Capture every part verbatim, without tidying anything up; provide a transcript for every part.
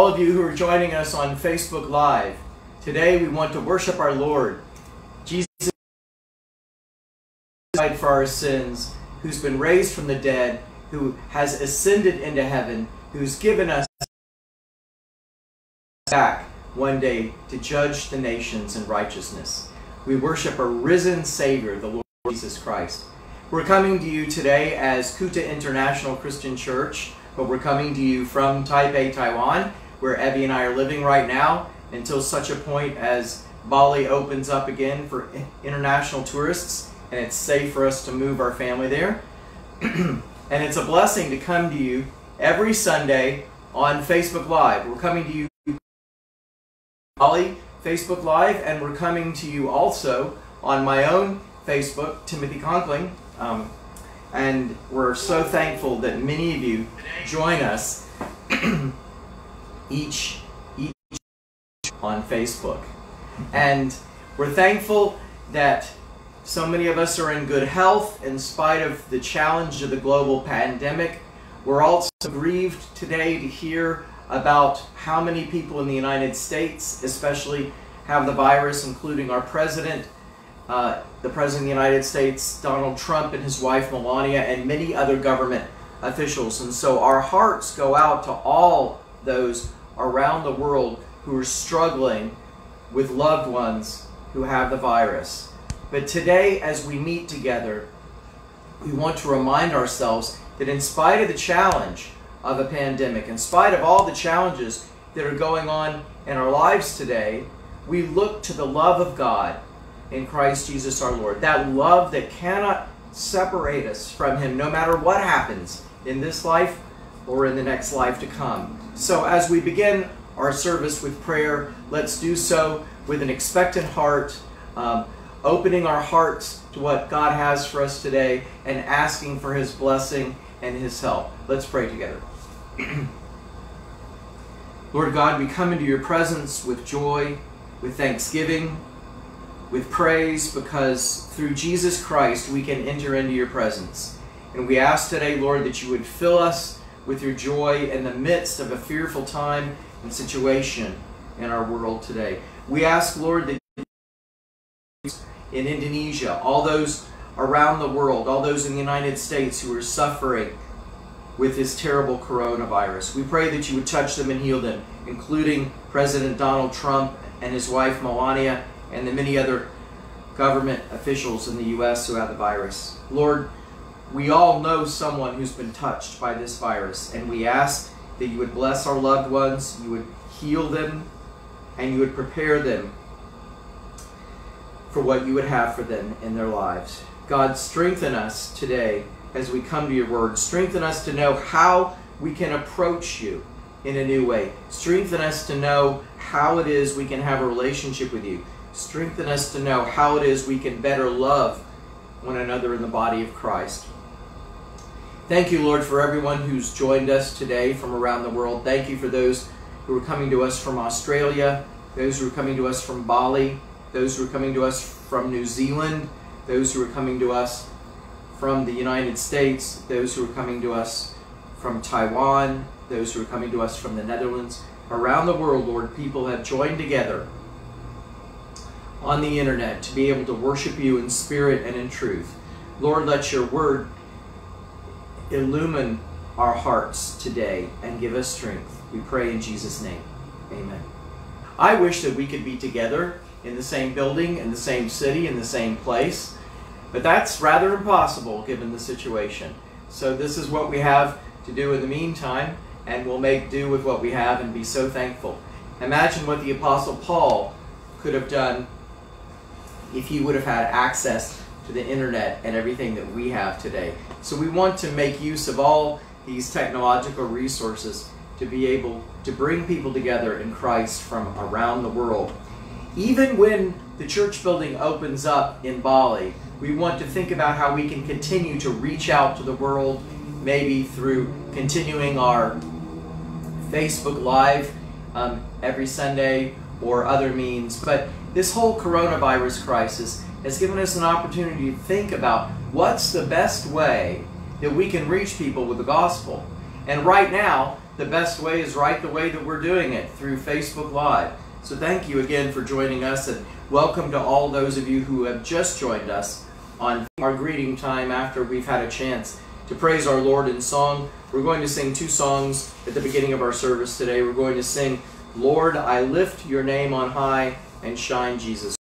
all of you who are joining us on Facebook Live. Today we want to worship our Lord. Jesus died for our sins, who's been raised from the dead, who has ascended into heaven, who's given us back one day to judge the nations in righteousness. We worship a risen Savior, the Lord Jesus Christ. We're coming to you today as Kuta International Christian Church, but we're coming to you from Taipei, Taiwan, where Ebby and I are living right now, until such a point as Bali opens up again for international tourists, and it's safe for us to move our family there. And it's a blessing to come to you every Sunday on Facebook Live. We're coming to you Bali Facebook Live, and we're coming to you also on my own Facebook, Timothy Conkling, um, and we're so thankful that many of you join us each each on Facebook, and we're thankful that so many of us are in good health in spite of the challenge of the global pandemic. We're also grieved today to hear about how many people in the United States especially have the virus, including our president, uh, the President of the United States, Donald Trump, and his wife Melania, and many other government officials. And so our hearts go out to all those around the world who are struggling with loved ones who have the virus. But today, as we meet together, we want to remind ourselves that in spite of the challenge of a pandemic, in spite of all the challenges that are going on in our lives today, we look to the love of God in Christ Jesus our Lord. That love that cannot separate us from Him, no matter what happens in this life or in the next life to come. So as we begin our service with prayer, let's do so with an expectant heart, um, opening our hearts to what God has for us today and asking for His blessing and His help. Let's pray together. Lord God, we come into your presence with joy, with thanksgiving, with praise, because through Jesus Christ we can enter into your presence. And we ask today, Lord, that you would fill us with your joy in the midst of a fearful time and situation in our world today. We ask, Lord, that in Indonesia, all those around the world, all those in the United States who are suffering with this terrible coronavirus, we pray that you would touch them and heal them, including President Donald Trump and his wife Melania, and the many other government officials in the U S who have the virus. Lord, we all know someone who's been touched by this virus, and we ask that you would bless our loved ones, you would heal them, and you would prepare them for what you would have for them in their lives. God, strengthen us today as we come to your word. Strengthen us to know how we can approach you in a new way. Strengthen us to know how it is we can have a relationship with you. Strengthen us to know how it is we can better love one another in the body of Christ. Thank you, Lord, for everyone who's joined us today from around the world. Thank you for those who are coming to us from Australia, those who are coming to us from Bali, those who are coming to us from New Zealand, those who are coming to us from the United States, those who are coming to us from Taiwan, those who are coming to us from the Netherlands. Around the world, Lord, people have joined together on the internet to be able to worship you in spirit and in truth. Lord, let your word illumine our hearts today and give us strength. We pray in Jesus' name. Amen. I wish that we could be together in the same building, in the same city, in the same place, but that's rather impossible given the situation. So this is what we have to do in the meantime, and we'll make do with what we have and be so thankful. Imagine what the Apostle Paul could have done if he would have had access to the internet and everything that we have today. So we want to make use of all these technological resources to be able to bring people together in Christ from around the world. Even when the church building opens up in Bali, we want to think about how we can continue to reach out to the world, maybe through continuing our Facebook Live um, every Sunday or other means. But this whole coronavirus crisis has given us an opportunity to think about what's the best way that we can reach people with the gospel. And right now, the best way is right the way that we're doing it, through Facebook Live. So thank you again for joining us, and welcome to all those of you who have just joined us on our greeting time after we've had a chance to praise our Lord in song. We're going to sing two songs at the beginning of our service today. We're going to sing, Lord, I Lift Your Name on High, and Shine Jesus.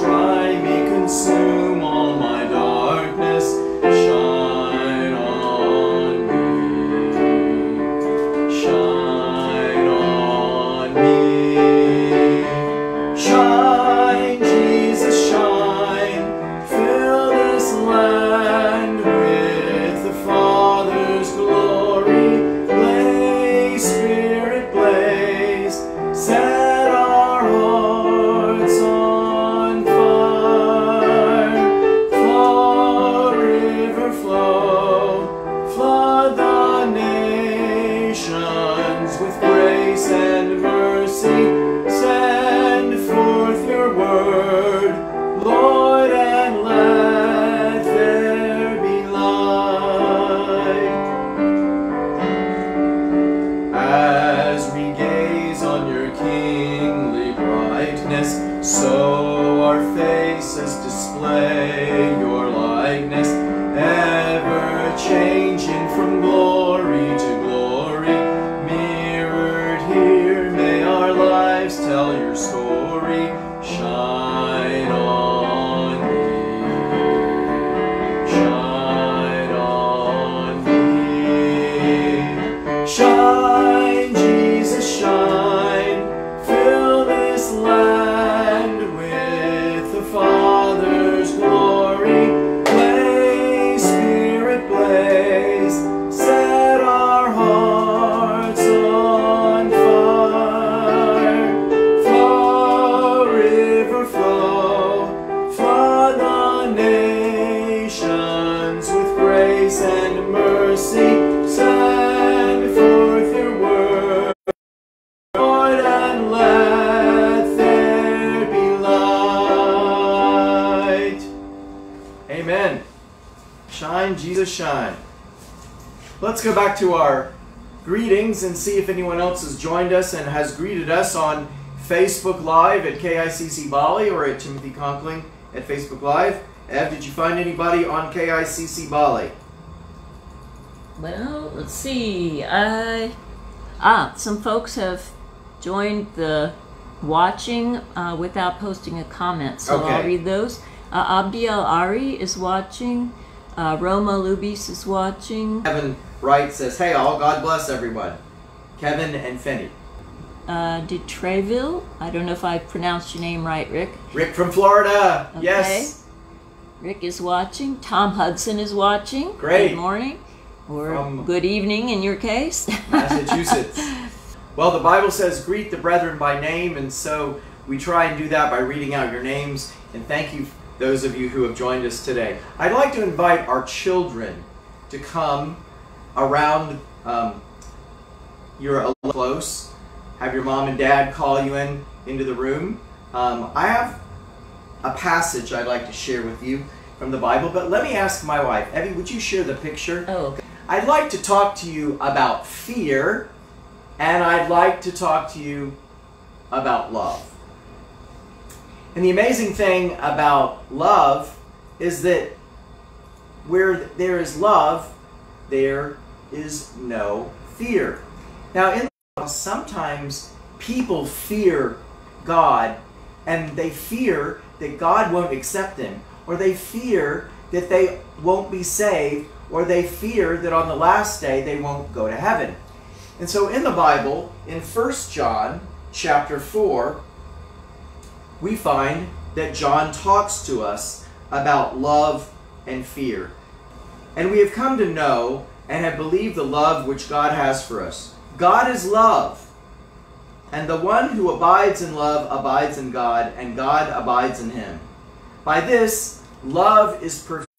Try me, consume all my darkness, shine. Jesus, display your likeness, ever changing from glory to glory. Mirrored here, may our lives tell your story. Shine on me, shine on me. Shine, Jesus, shine, fill this land and mercy. Send forth your word, Lord, and let there be light. Amen. Shine, Jesus, shine. Let's go back to our greetings and see if anyone else has joined us and has greeted us on Facebook Live at K I C C Bali or at Timothy Conkling at Facebook Live. Ev, did you find anybody on K I C C Bali? Well, let's see. I ah, some folks have joined the watching uh, without posting a comment, so okay. I'll read those. Uh, Abdi Al Ari is watching. Uh, Roma Lubis is watching. Kevin Wright says, "Hey all, God bless everyone." Kevin and Finney. Uh, De Treville. I don't know if I pronounced your name right, Rick. Rick from Florida. Okay. Yes. Rick is watching. Tom Hudson is watching. Great. Good morning. Or um, good evening in your case. Massachusetts. Well, the Bible says greet the brethren by name, and so we try and do that by reading out your names, and thank you those of you who have joined us today. I'd like to invite our children to come around um, your close, have your mom and dad call you in into the room. Um, I have a passage I'd like to share with you from the Bible, but let me ask my wife. Ebby, would you share the picture? Oh, okay. I'd like to talk to you about fear, and I'd like to talk to you about love. And the amazing thing about love is that where there is love, there is no fear. Now, in the Bible, sometimes people fear God, and they fear that God won't accept them, or they fear that they won't be saved, or they fear that on the last day they won't go to heaven. And so in the Bible, in First John chapter four, we find that John talks to us about love and fear. And we have come to know and have believed the love which God has for us. God is love, and the one who abides in love abides in God, and God abides in him. By this, love is perfected,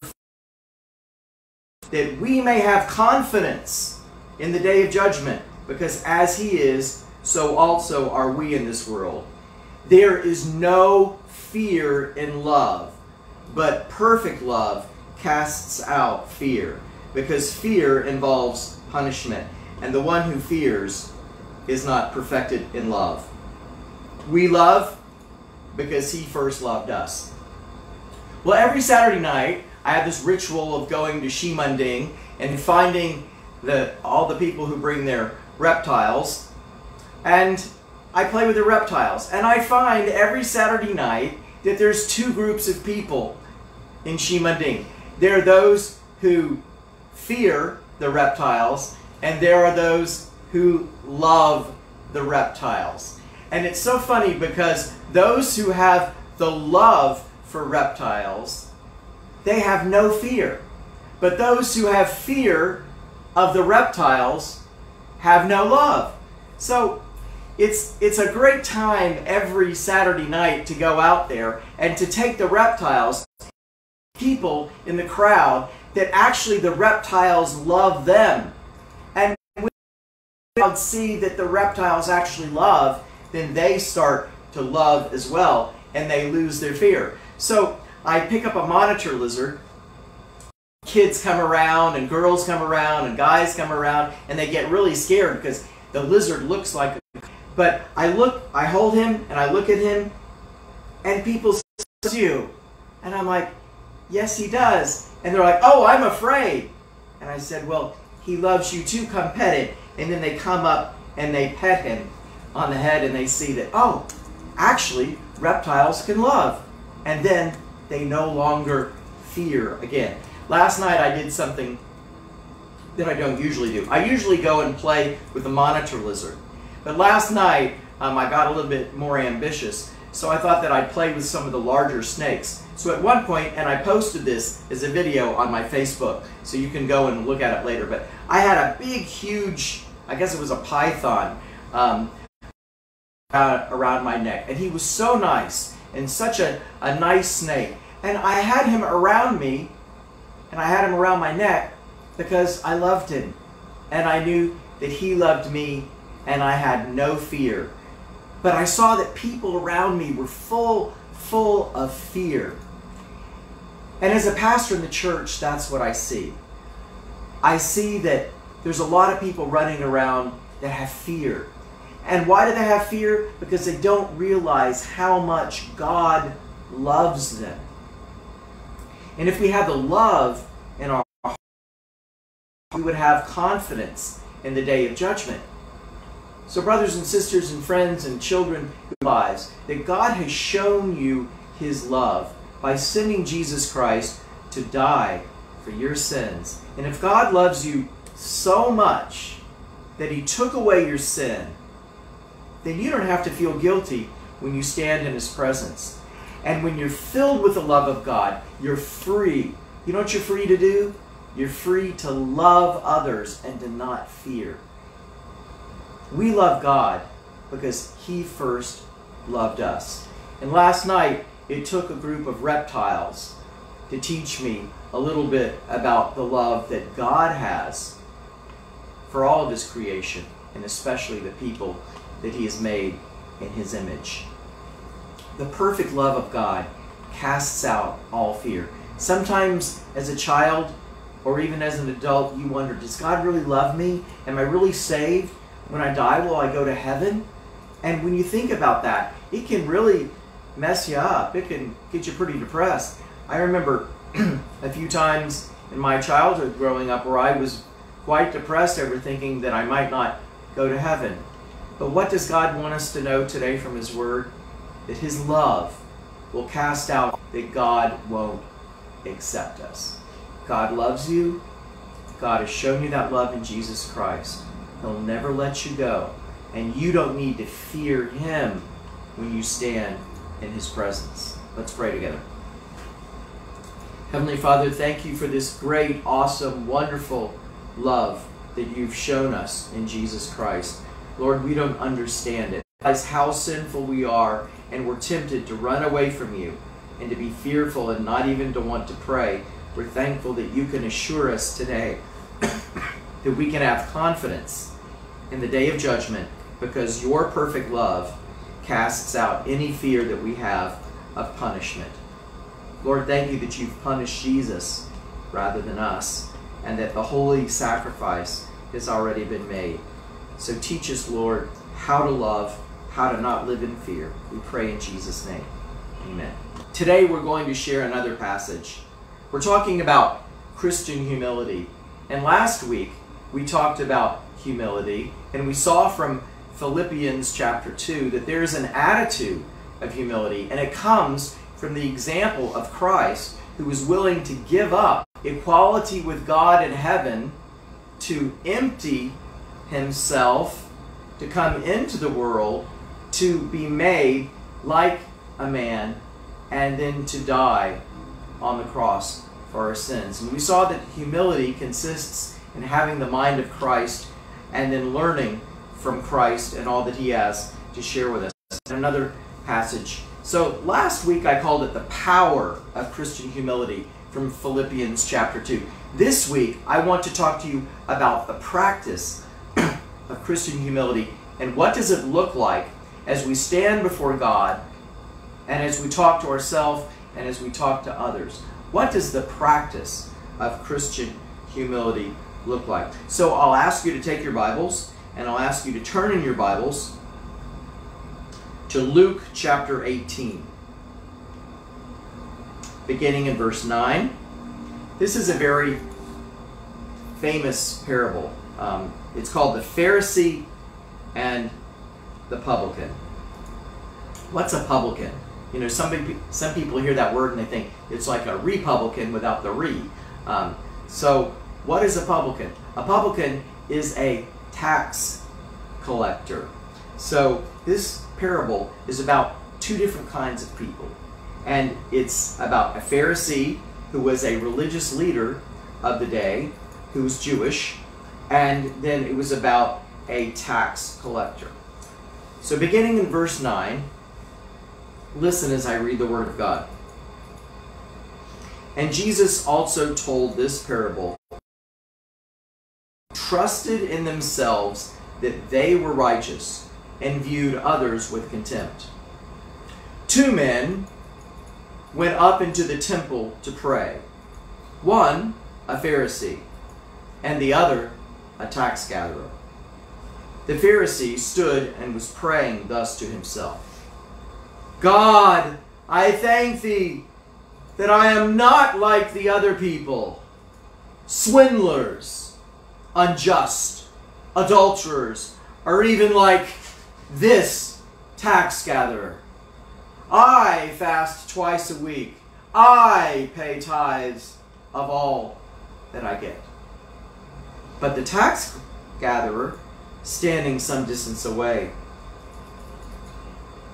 that we may have confidence in the day of judgment, because as he is, so also are we in this world. There is no fear in love, but perfect love casts out fear, because fear involves punishment, and the one who fears is not perfected in love. We love because he first loved us. Well, every Saturday night, I have this ritual of going to Ximending and finding the, all the people who bring their reptiles, and I play with the reptiles. And I find every Saturday night that there's two groups of people in Ximending. There are those who fear the reptiles, and there are those who love the reptiles. And it's so funny because those who have the love for reptiles, they have no fear. But those who have fear of the reptiles have no love. So it's, it's a great time every Saturday night to go out there and to take the reptiles, people in the crowd that actually the reptiles love them. And when the crowd see that the reptiles actually love, then they start to love as well, and they lose their fear. So I pick up a monitor lizard, kids come around and girls come around and guys come around, and they get really scared because the lizard looks like a... But I look, I hold him and I look at him, and people say, "You." And I'm like, yes, he does. And they're like, oh, I'm afraid. And I said, well, he loves you too, come pet him. And then they come up and they pet him on the head and they see that, oh, actually, reptiles can love. And then they no longer fear again. Last night I did something that I don't usually do. I usually go and play with the monitor lizard. But last night um, I got a little bit more ambitious. So I thought that I'd play with some of the larger snakes. So at one point, and I posted this as a video on my Facebook, so you can go and look at it later, but I had a big, huge, I guess it was a python, um, around my neck. And he was so nice, and such a, a nice snake. And I had him around me, and I had him around my neck, because I loved him. And I knew that he loved me, and I had no fear. But I saw that people around me were full, full of fear. And as a pastor in the church, that's what I see. I see that there's a lot of people running around that have fear. And why do they have fear? Because they don't realize how much God loves them. And if we had the love in our heart, we would have confidence in the day of judgment. So brothers and sisters and friends and children, realize that God has shown you his love by sending Jesus Christ to die for your sins. And if God loves you so much that he took away your sin, then you don't have to feel guilty when you stand in his presence. And when you're filled with the love of God, you're free. You know what you're free to do? You're free to love others and to not fear. We love God because he first loved us. And last night, it took a group of reptiles to teach me a little bit about the love that God has for all of his creation, and especially the people that he has made in his image. The perfect love of God casts out all fear. Sometimes as a child or even as an adult, you wonder, does God really love me? Am I really saved? When I die, will I go to heaven? And when you think about that, it can really mess you up. It can get you pretty depressed. I remember a few times in my childhood growing up where I was quite depressed over thinking that I might not go to heaven. But what does God want us to know today from his word? That his love will cast out, that God won't accept us. God loves you. God has shown you that love in Jesus Christ. He'll never let you go, and you don't need to fear him when you stand in his presence. Let's pray together. Heavenly Father, thank you for this great, awesome, wonderful love that you've shown us in Jesus Christ. Lord, we don't understand it. We realize how sinful we are, and we're tempted to run away from you and to be fearful and not even to want to pray. We're thankful that you can assure us today that we can have confidence in the day of judgment because your perfect love casts out any fear that we have of punishment. Lord, thank you that you've punished Jesus rather than us and that the holy sacrifice has already been made. So teach us, Lord, how to love, how to not live in fear. We pray in Jesus' name. Amen. Today we're going to share another passage. We're talking about Christian humility. And last week, we talked about humility, and we saw from Philippians chapter two that there is an attitude of humility, and it comes from the example of Christ, who was willing to give up equality with God in heaven, to empty himself, to come into the world, to be made like a man, and then to die on the cross for our sins. And we saw that humility consists and having the mind of Christ, and then learning from Christ and all that he has to share with us. And another passage. So last week I called it the power of Christian humility from Philippians chapter two. This week I want to talk to you about the practice of Christian humility and what does it look like as we stand before God and as we talk to ourselves and as we talk to others. What does the practice of Christian humility look like? So I'll ask you to take your Bibles and I'll ask you to turn in your Bibles to Luke chapter eighteen. beginning in verse nine. This is a very famous parable. Um, it's called the Pharisee and the Publican. What's a publican? You know, some, some people hear that word and they think it's like a republican without the re. Um, so what is a publican? A publican is a tax collector. So this parable is about two different kinds of people. And it's about a Pharisee who was a religious leader of the day, who was Jewish, and then it was about a tax collector. So beginning in verse nine, listen as I read the word of God. And Jesus also told this parable. Trusted in themselves that they were righteous and viewed others with contempt. Two men went up into the temple to pray. One, a Pharisee, and the other, a tax gatherer. The Pharisee stood and was praying thus to himself. God, I thank thee that I am not like the other people, swindlers, unjust, adulterers, or even like this tax gatherer. I fast twice a week. I pay tithes of all that I get. But the tax gatherer, standing some distance away,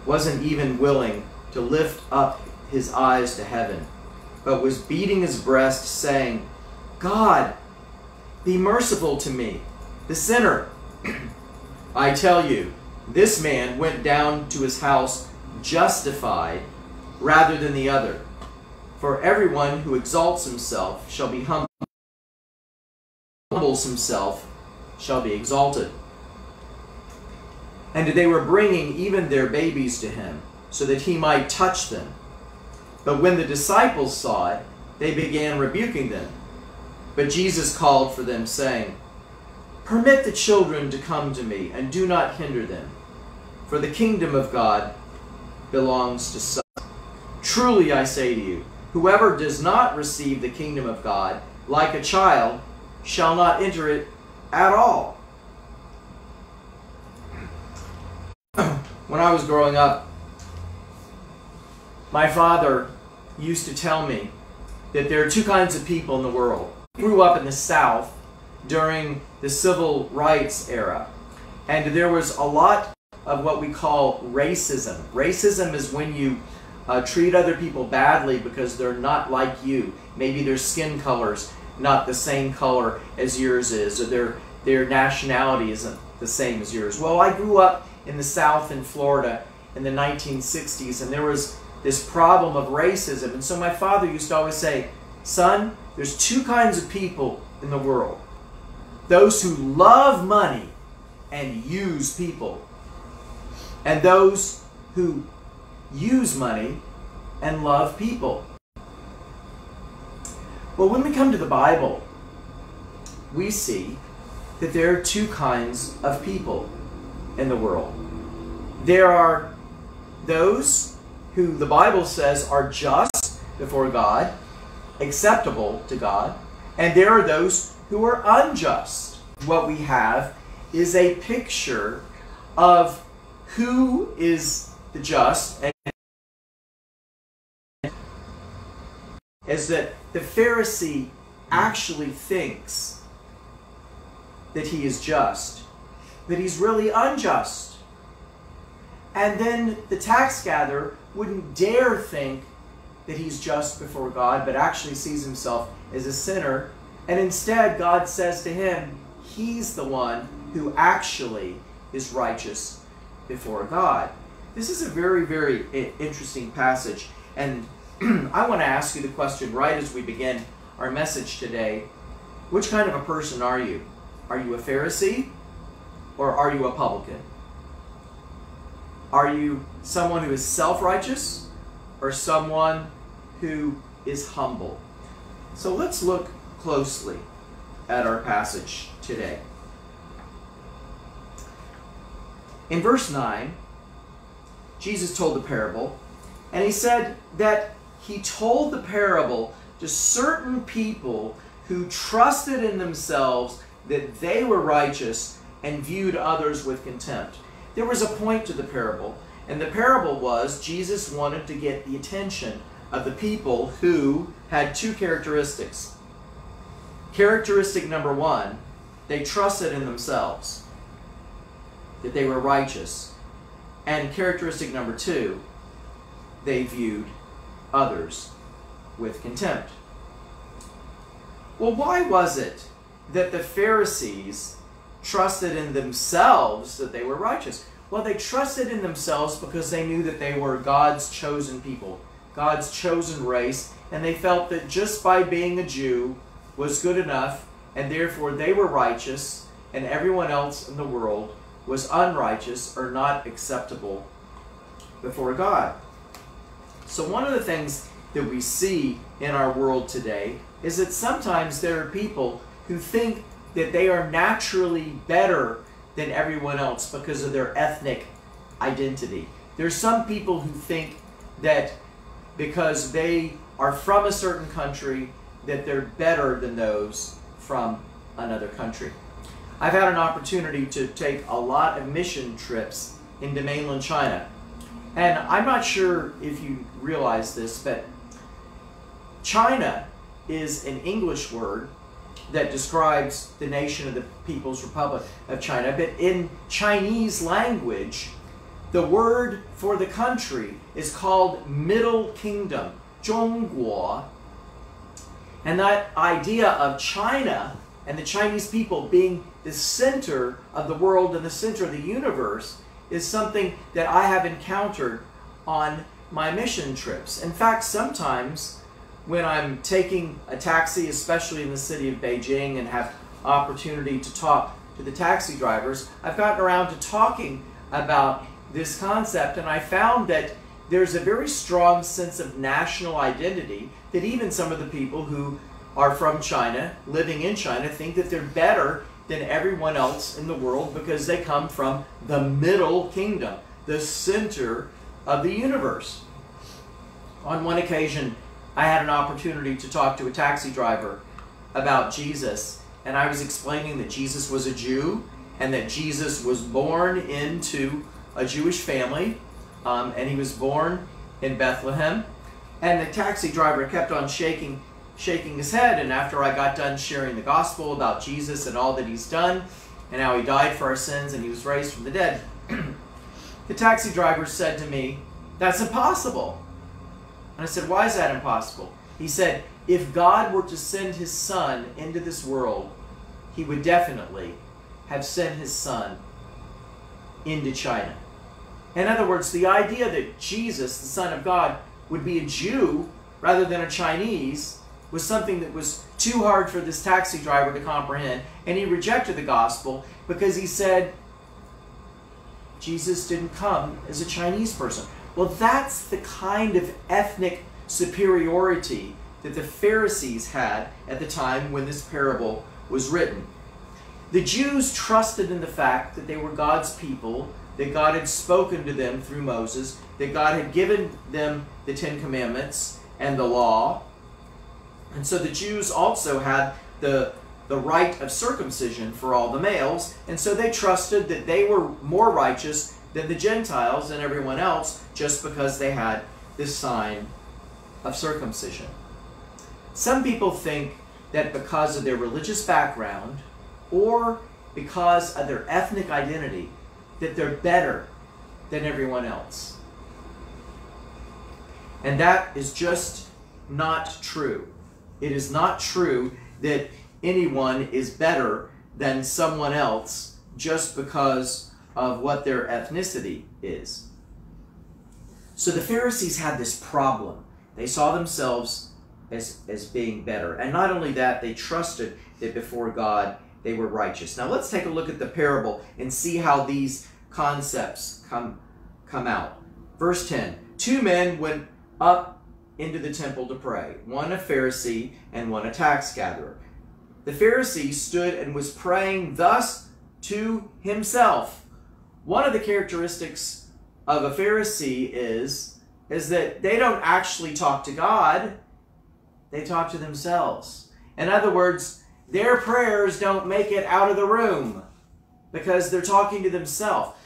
wasn't even willing to lift up his eyes to heaven, but was beating his breast, saying, God, be merciful to me, the sinner. I tell you, this man went down to his house justified rather than the other. For everyone who exalts himself shall be humbled, humbles himself shall be exalted. And they were bringing even their babies to him, so that he might touch them. But when the disciples saw it, they began rebuking them. But Jesus called for them, saying, Permit the children to come to me, and do not hinder them, for the kingdom of God belongs to such. Truly I say to you, whoever does not receive the kingdom of God, like a child, shall not enter it at all. When I was growing up, my father used to tell me that there are two kinds of people in the world. I grew up in the South during the civil rights era, and there was a lot of what we call racism. Racism is when you uh, treat other people badly because they're not like you. Maybe their skin color's not the same color as yours is, or their, their nationality isn't the same as yours. Well, I grew up in the South in Florida in the nineteen sixties, and there was this problem of racism. And so my father used to always say, son, there's two kinds of people in the world. Those who love money and use people, and those who use money and love people. Well, when we come to the Bible, we see that there are two kinds of people in the world. There are those who the Bible says are just before God, acceptable to God, and there are those who are unjust. What we have is a picture of who is the just, and is that the Pharisee actually thinks that he is just, that he's really unjust. And then the tax gatherer wouldn't dare think that he's just before God, but actually sees himself as a sinner. And instead, God says to him, he's the one who actually is righteous before God. This is a very, very interesting passage. And I want to ask you the question right as we begin our message today. Which kind of a person are you? Are you a Pharisee? Or are you a publican? Are you someone who is self-righteous or someone who is humble? So let's look closely at our passage today. In verse nine, Jesus told the parable, and he said that he told the parable to certain people who trusted in themselves that they were righteous and viewed others with contempt. There was a point to the parable, and the parable was Jesus wanted to get the attention of the people who had two characteristics. Characteristic number one, they trusted in themselves that they were righteous. And characteristic number two, they viewed others with contempt. Well, why was it that the Pharisees trusted in themselves that they were righteous? Well, they trusted in themselves because they knew that they were God's chosen people, God's chosen race, and they felt that just by being a Jew was good enough, and therefore they were righteous, and everyone else in the world was unrighteous or not acceptable before God. So one of the things that we see in our world today is that sometimes there are people who think that they are naturally better than everyone else because of their ethnic identity. There's some people who think that because they are from a certain country that they're better than those from another country. I've had an opportunity to take a lot of mission trips into mainland China. And I'm not sure if you realize this, but China is an English word that describes the nation of the People's Republic of China. But in Chinese language, the word for the country is called Middle Kingdom, Zhongguo. And that idea of China and the Chinese people being the center of the world and the center of the universe is something that I have encountered on my mission trips. In fact, sometimes when I'm taking a taxi, especially in the city of Beijing, and have opportunity to talk to the taxi drivers, I've gotten around to talking about this concept, and I found that there's a very strong sense of national identity that even some of the people who are from China, living in China, think that they're better than everyone else in the world because they come from the Middle Kingdom, the center of the universe. On one occasion, I had an opportunity to talk to a taxi driver about Jesus, and I was explaining that Jesus was a Jew and that Jesus was born into a Jewish family, um, and he was born in Bethlehem. And the taxi driver kept on shaking, shaking his head, and after I got done sharing the gospel about Jesus and all that he's done and how he died for our sins and he was raised from the dead, the taxi driver said to me, "That's impossible." And I said, "Why is that impossible?" He said, "If God were to send his son into this world, he would definitely have sent his son into China." In other words, the idea that Jesus, the Son of God, would be a Jew rather than a Chinese was something that was too hard for this taxi driver to comprehend, and he rejected the gospel because he said, Jesus didn't come as a Chinese person. Well, that's the kind of ethnic superiority that the Pharisees had at the time when this parable was written. The Jews trusted in the fact that they were God's people, that God had spoken to them through Moses, that God had given them the Ten Commandments and the law. And so the Jews also had the, the rite of circumcision for all the males, and so they trusted that they were more righteous than the Gentiles and everyone else just because they had this sign of circumcision. Some people think that because of their religious background or because of their ethnic identity that they're better than everyone else. And that is just not true. It is not true that anyone is better than someone else just because of what their ethnicity is. So the Pharisees had this problem. They saw themselves as, as being better. And not only that, they trusted that before God they were righteous. Now let's take a look at the parable and see how these concepts come, come out. Verse ten, two men went up into the temple to pray, one a Pharisee and one a tax gatherer. The Pharisee stood and was praying thus to himself. One of the characteristics of a Pharisee is is that they don't actually talk to God. They talk to themselves. In other words, their prayers don't make it out of the room because they're talking to themselves.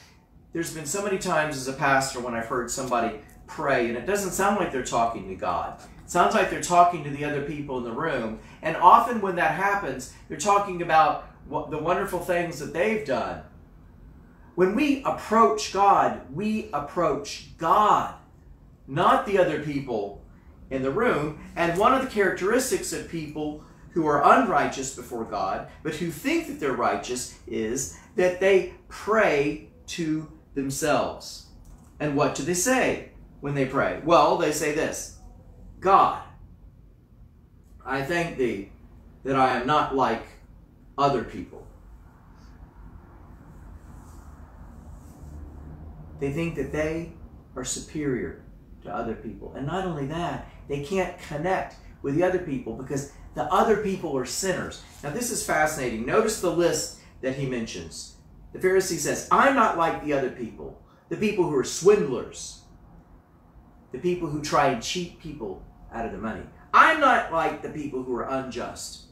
There's been so many times as a pastor when I've heard somebody pray, and it doesn't sound like they're talking to God. It sounds like they're talking to the other people in the room. And often when that happens, they're talking about the wonderful things that they've done. When we approach God, we approach God, not the other people in the room. And one of the characteristics of people who are unrighteous before God, but who think that they're righteous, is that they pray to themselves. And what do they say when they pray? Well, they say this: God, I thank thee that I am not like other people. They think that they are superior to other people. And not only that, they can't connect with the other people because the other people are sinners. Now this is fascinating. Notice the list that he mentions. The Pharisee says, I'm not like the other people, the people who are swindlers, the people who try and cheat people out of the money. I'm not like the people who are unjust.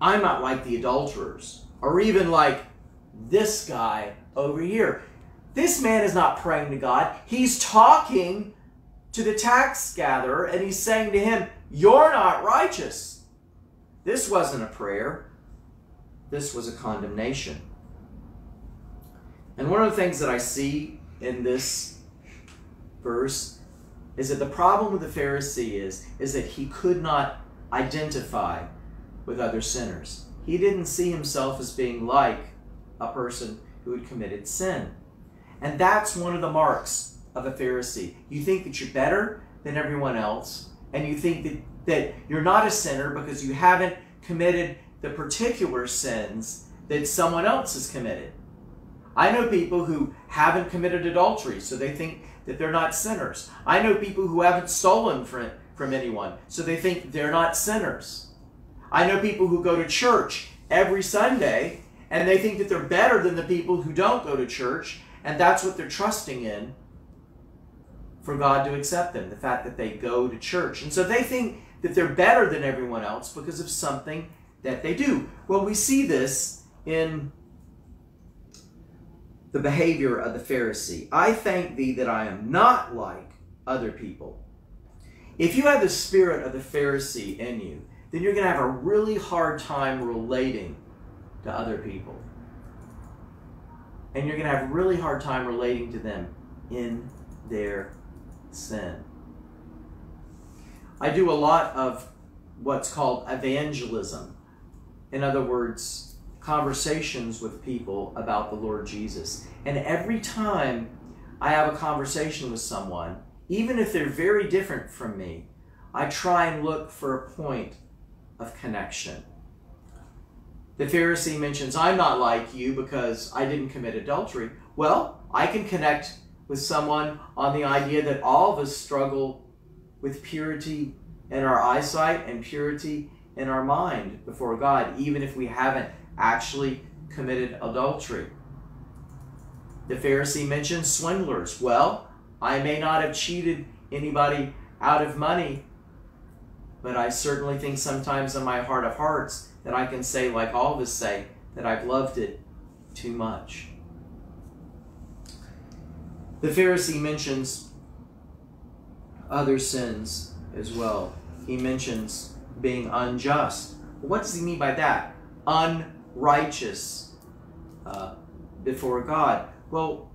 I'm not like the adulterers, or even like this guy over here. This man is not praying to God. He's talking to the tax gatherer, and he's saying to him, you're not righteous. This wasn't a prayer. This was a condemnation. And one of the things that I see in this verse is that the problem with the Pharisee is, is that he could not identify with other sinners. He didn't see himself as being like a person who had committed sin. And that's one of the marks of a Pharisee. You think that you're better than everyone else, and you think that, that you're not a sinner because you haven't committed the particular sins that someone else has committed. I know people who haven't committed adultery, so they think that they're not sinners. I know people who haven't stolen from, from anyone, so they think they're not sinners. I know people who go to church every Sunday, and they think that they're better than the people who don't go to church, and that's what they're trusting in for God to accept them, the fact that they go to church. And so they think that they're better than everyone else because of something that they do. Well, we see this in the behavior of the Pharisee. I thank thee that I am not like other people. If you have the spirit of the Pharisee in you, then you're going to have a really hard time relating to other people. And you're going to have a really hard time relating to them in their sin. I do a lot of what's called evangelism. In other words, conversations with people about the Lord Jesus. And every time I have a conversation with someone, even if they're very different from me, I try and look for a point of connection. The Pharisee mentions, I'm not like you because I didn't commit adultery. Well, I can connect with someone on the idea that all of us struggle with purity in our eyesight and purity in our mind before God, even if we haven't actually committed adultery. The Pharisee mentions swindlers. Well, I may not have cheated anybody out of money, but I certainly think sometimes in my heart of hearts that I can say, like all of us say, that I've loved it too much. The Pharisee mentions other sins as well. He mentions being unjust. What does he mean by that? Unrighteous uh, before God. Well,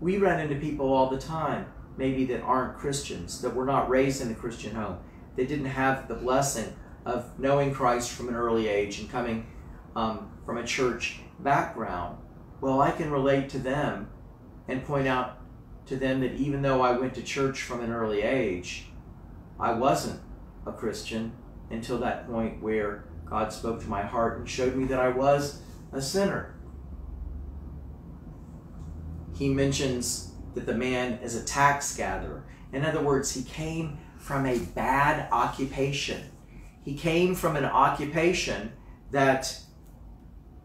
we run into people all the time, maybe that aren't Christians, that were not raised in a Christian home, that didn't have the blessing of knowing Christ from an early age and coming um, from a church background. Well, I can relate to them and point out to them that even though I went to church from an early age, I wasn't a Christian until that point where God spoke to my heart and showed me that I was a sinner. He mentions that the man is a tax gatherer. In other words, he came from a bad occupation. He came from an occupation that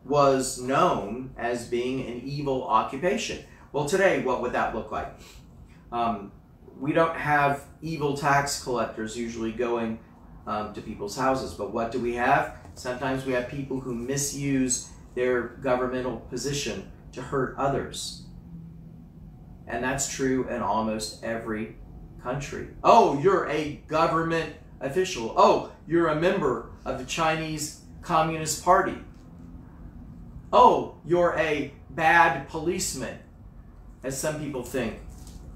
was known as being an evil occupation. Well, today, what would that look like? Um, we don't have evil tax collectors usually going um, to people's houses, but what do we have? Sometimes we have people who misuse their governmental position to hurt others. And that's true in almost every country. Oh, you're a government official. Oh, you're a member of the Chinese Communist Party. Oh, you're a bad policeman, as some people think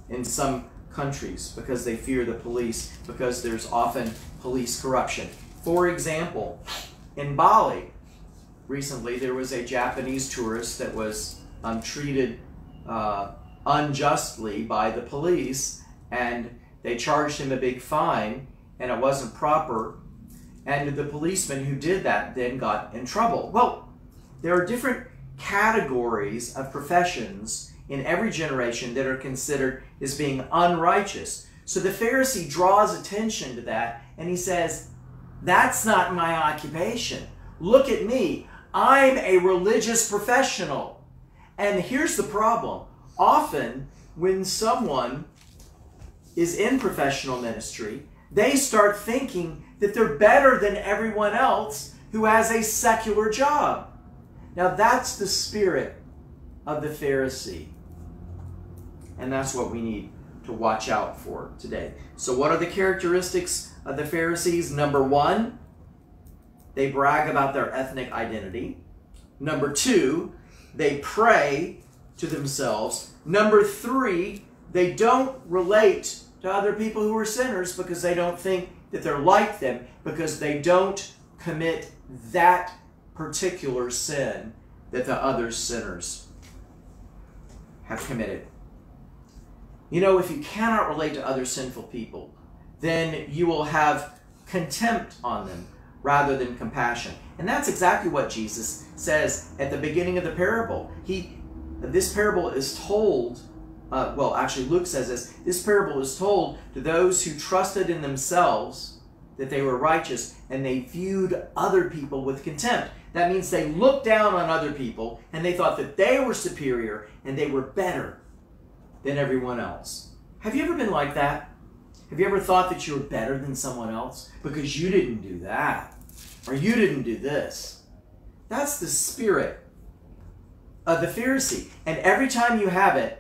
in some countries because they fear the police, because there's often police corruption. For example, in Bali, recently there was a Japanese tourist that was um, treated uh, unjustly by the police, and they charged him a big fine, and it wasn't proper, and the policeman who did that then got in trouble. Well, there are different categories of professions in every generation that are considered as being unrighteous. So the Pharisee draws attention to that, and he says, that's not my occupation. Look at me. I'm a religious professional. And here's the problem. Often, when someone is in professional ministry, they start thinking that they're better than everyone else who has a secular job. Now, that's the spirit of the Pharisee. And that's what we need to watch out for today. So what are the characteristics of the Pharisees? Number one, they brag about their ethnic identity. Number two, they pray to themselves. Number three, they don't relate to other people who are sinners because they don't think that they're like them, because they don't commit that particular sin that the other sinners have committed. You know, if you cannot relate to other sinful people, then you will have contempt on them rather than compassion. And that's exactly what Jesus says at the beginning of the parable. He, this parable is told, uh, well, actually Luke says this, this parable is told to those who trusted in themselves that they were righteous, and they viewed other people with contempt. That means they looked down on other people, and they thought that they were superior, and they were better than everyone else. Have you ever been like that? Have you ever thought that you were better than someone else because you didn't do that, or you didn't do this? That's the spirit of the Pharisee. And every time you have it,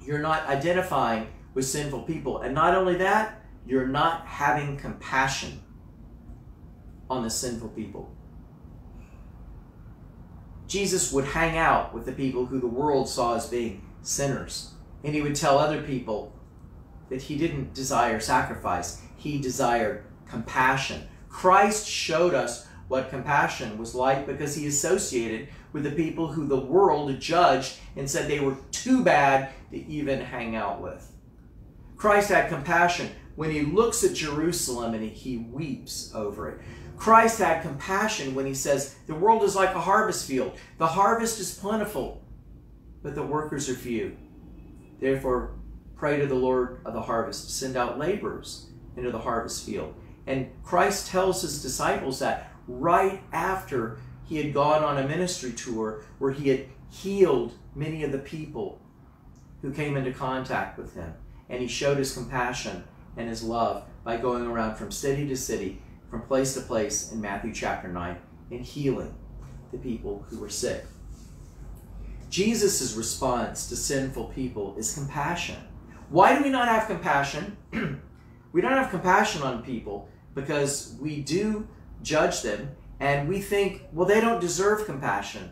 you're not identifying with sinful people. And not only that, you're not having compassion on the sinful people. Jesus would hang out with the people who the world saw as being sinners, and he would tell other people that he didn't desire sacrifice, he desired compassion. Christ showed us what compassion was like because he associated with the people who the world judged and said they were too bad to even hang out with. Christ had compassion when he looks at Jerusalem and he weeps over it. Christ had compassion when he says, the world is like a harvest field. The harvest is plentiful, but the workers are few. Therefore, pray to the Lord of the harvest, send out laborers into the harvest field. And Christ tells his disciples that right after he had gone on a ministry tour where he had healed many of the people who came into contact with him. And he showed his compassion and his love by going around from city to city, from place to place in Matthew chapter nine, and healing the people who were sick. Jesus' response to sinful people is compassion. Why do we not have compassion? We don't have compassion on people because we do judge them, and we think, well, they don't deserve compassion.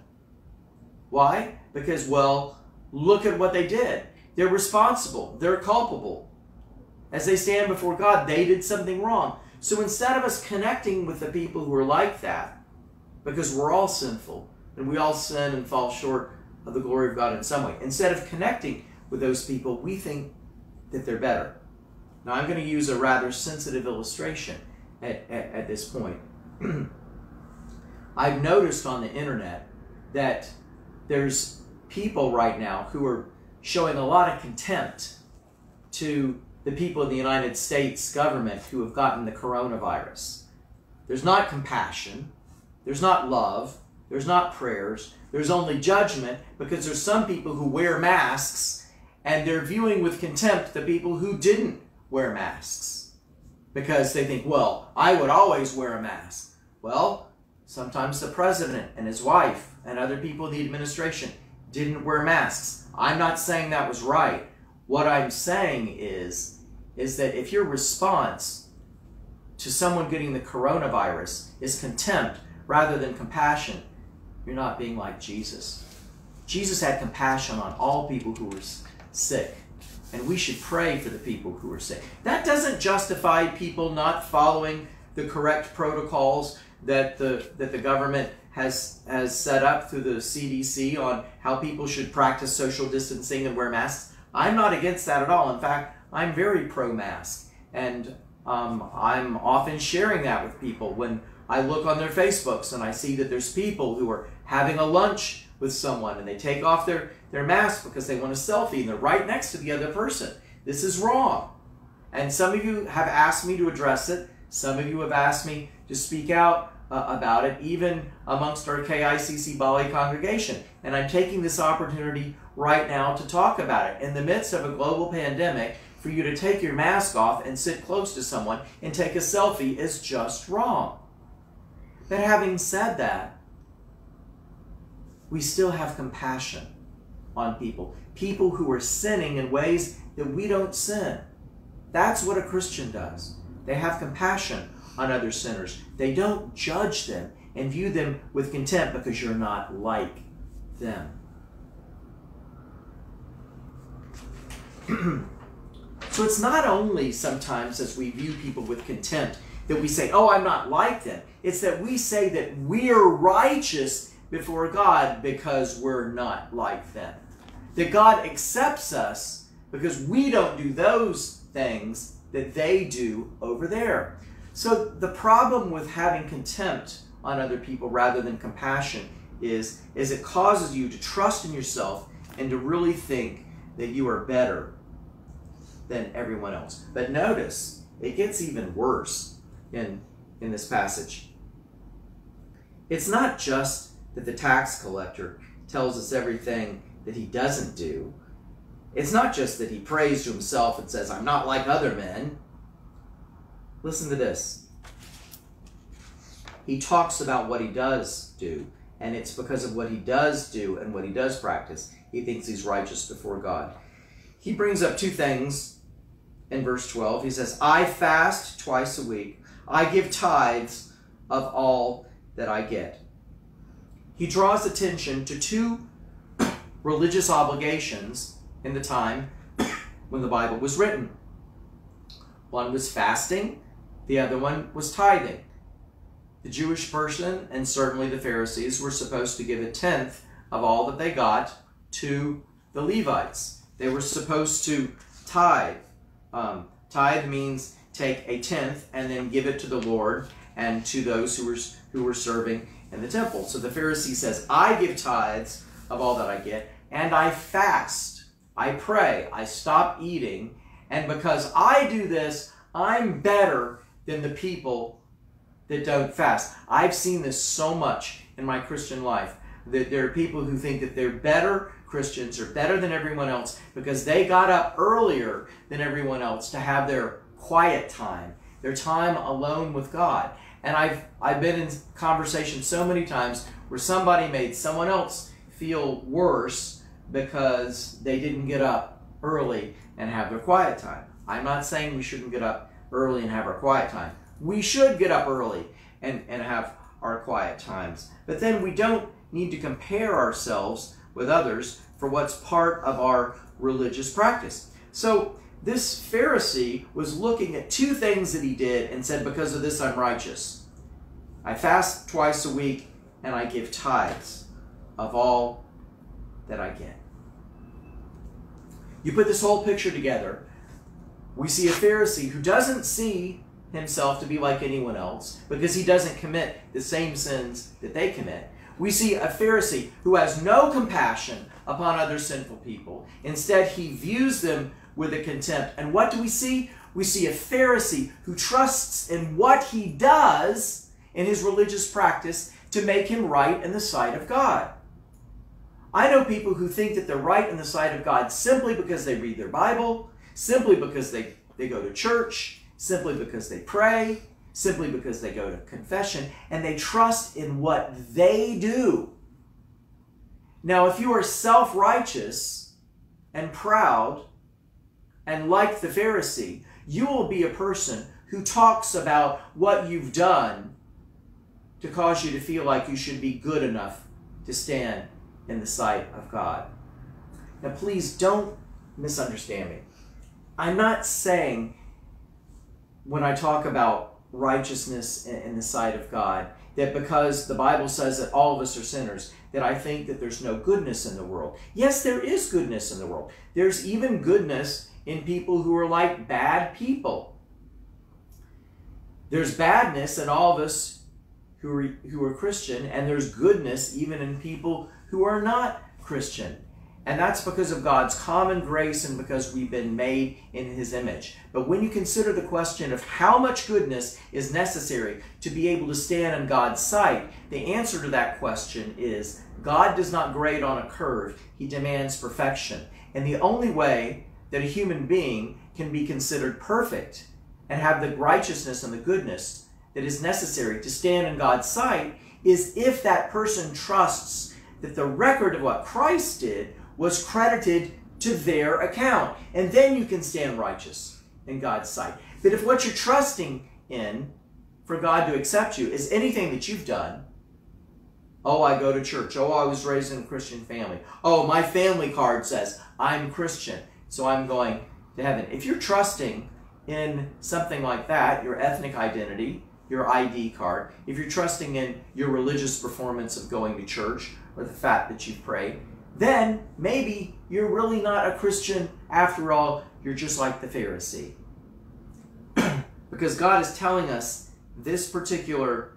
Why? Because, well, look at what they did. They're responsible. They're culpable. As they stand before God, they did something wrong. So instead of us connecting with the people who are like that, because we're all sinful, and we all sin and fall short of the glory of God in some way, instead of connecting with those people, we think that they're better. Now, I'm going to use a rather sensitive illustration at, at, at this point. I've noticed on the internet that there's people right now who are showing a lot of contempt to the people in the United States government who have gotten the coronavirus. There's not compassion, there's not love, there's not prayers, there's only judgment, because there's some people who wear masks and they're viewing with contempt the people who didn't wear masks because they think, well, I would always wear a mask. Well, sometimes the president and his wife and other people in the administration didn't wear masks. I'm not saying that was right. What I'm saying is, is that if your response to someone getting the coronavirus is contempt rather than compassion, you're not being like Jesus. Jesus had compassion on all people who were sick, and we should pray for the people who are sick. That doesn't justify people not following the correct protocols that the that the government has has set up through the C D C on how people should practice social distancing and wear masks. I'm not against that at all. In fact, I'm very pro-mask, and um, I'm often sharing that with people when I look on their Facebooks and I see that there's people who are having a lunch with someone and they take off their, their mask because they want a selfie and they're right next to the other person. This is wrong. And some of you have asked me to address it. Some of you have asked me to speak out uh, about it, even amongst our K I C C Bali congregation. And I'm taking this opportunity right now to talk about it. In the midst of a global pandemic, for you to take your mask off and sit close to someone and take a selfie is just wrong. But having said that, we still have compassion on people. People who are sinning in ways that we don't sin. That's what a Christian does. They have compassion on other sinners. They don't judge them and view them with contempt because you're not like them. So it's not only sometimes as we view people with contempt that we say, oh, I'm not like them. It's that we say that we're righteous before God because we're not like them. That God accepts us because we don't do those things that they do over there. So the problem with having contempt on other people rather than compassion is, is it causes you to trust in yourself and to really think that you are better than everyone else. But notice, it gets even worse in, in this passage. It's not just that the tax collector tells us everything that he doesn't do. It's not just that he prays to himself and says, I'm not like other men. Listen to this. He talks about what he does do, and it's because of what he does do and what he does practice. He thinks he's righteous before God. He brings up two things in verse twelve. He says, I fast twice a week. I give tithes of all that I get. He draws attention to two religious obligations in the time when the Bible was written. One was fasting, the other one was tithing. The Jewish person, and certainly the Pharisees, were supposed to give a tenth of all that they got to the Levites. They were supposed to tithe. Um, tithe means take a tenth and then give it to the Lord and to those who were, who were serving in the temple. So the Pharisee says, I give tithes of all that I get, and I fast, I pray, I stop eating, and because I do this, I'm better than the people that don't fast. I've seen this so much in my Christian life, that there are people who think that they're better Christians or better than everyone else because they got up earlier than everyone else to have their quiet time, their time alone with God. And I've, I've been in conversation so many times where somebody made someone else feel worse because they didn't get up early and have their quiet time. I'm not saying we shouldn't get up early and have our quiet time. We should get up early and, and have our quiet times. But then we don't need to compare ourselves with others for what's part of our religious practice. So this Pharisee was looking at two things that he did and said, because of this, I'm righteous. I fast twice a week and I give tithes of all that I get. You put this whole picture together. We see a Pharisee who doesn't see himself to be like anyone else because he doesn't commit the same sins that they commit. We see a Pharisee who has no compassion upon other sinful people. Instead, he views them with a contempt. And what do we see? We see a Pharisee who trusts in what he does in his religious practice to make him right in the sight of God. I know people who think that they're right in the sight of God simply because they read their Bible, simply because they, they go to church, simply because they pray, simply because they go to confession, and they trust in what they do. Now, if you are self-righteous and proud and like the Pharisee, you will be a person who talks about what you've done to cause you to feel like you should be good enough to stand in the sight of God. Now, please don't misunderstand me. I'm not saying when I talk about righteousness in the sight of God that because the Bible says that all of us are sinners, that I think that there's no goodness in the world. Yes, there is goodness in the world. There's even goodness in people who are like bad people. There's badness in all of us who are, who are Christian, and there's goodness even in people who are not Christian. And that's because of God's common grace and because we've been made in His image. But when you consider the question of how much goodness is necessary to be able to stand in God's sight, the answer to that question is God does not grade on a curve. He demands perfection. And the only way that a human being can be considered perfect and have the righteousness and the goodness that is necessary to stand in God's sight is if that person trusts that the record of what Christ did was credited to their account. And then you can stand righteous in God's sight. But if what you're trusting in for God to accept you is anything that you've done, oh, I go to church, oh, I was raised in a Christian family, oh, my family card says I'm Christian, so I'm going to heaven. If you're trusting in something like that, your ethnic identity, your I D card, if you're trusting in your religious performance of going to church or the fact that you've prayed, then maybe you're really not a Christian after all. You're just like the Pharisee. Because God is telling us this particular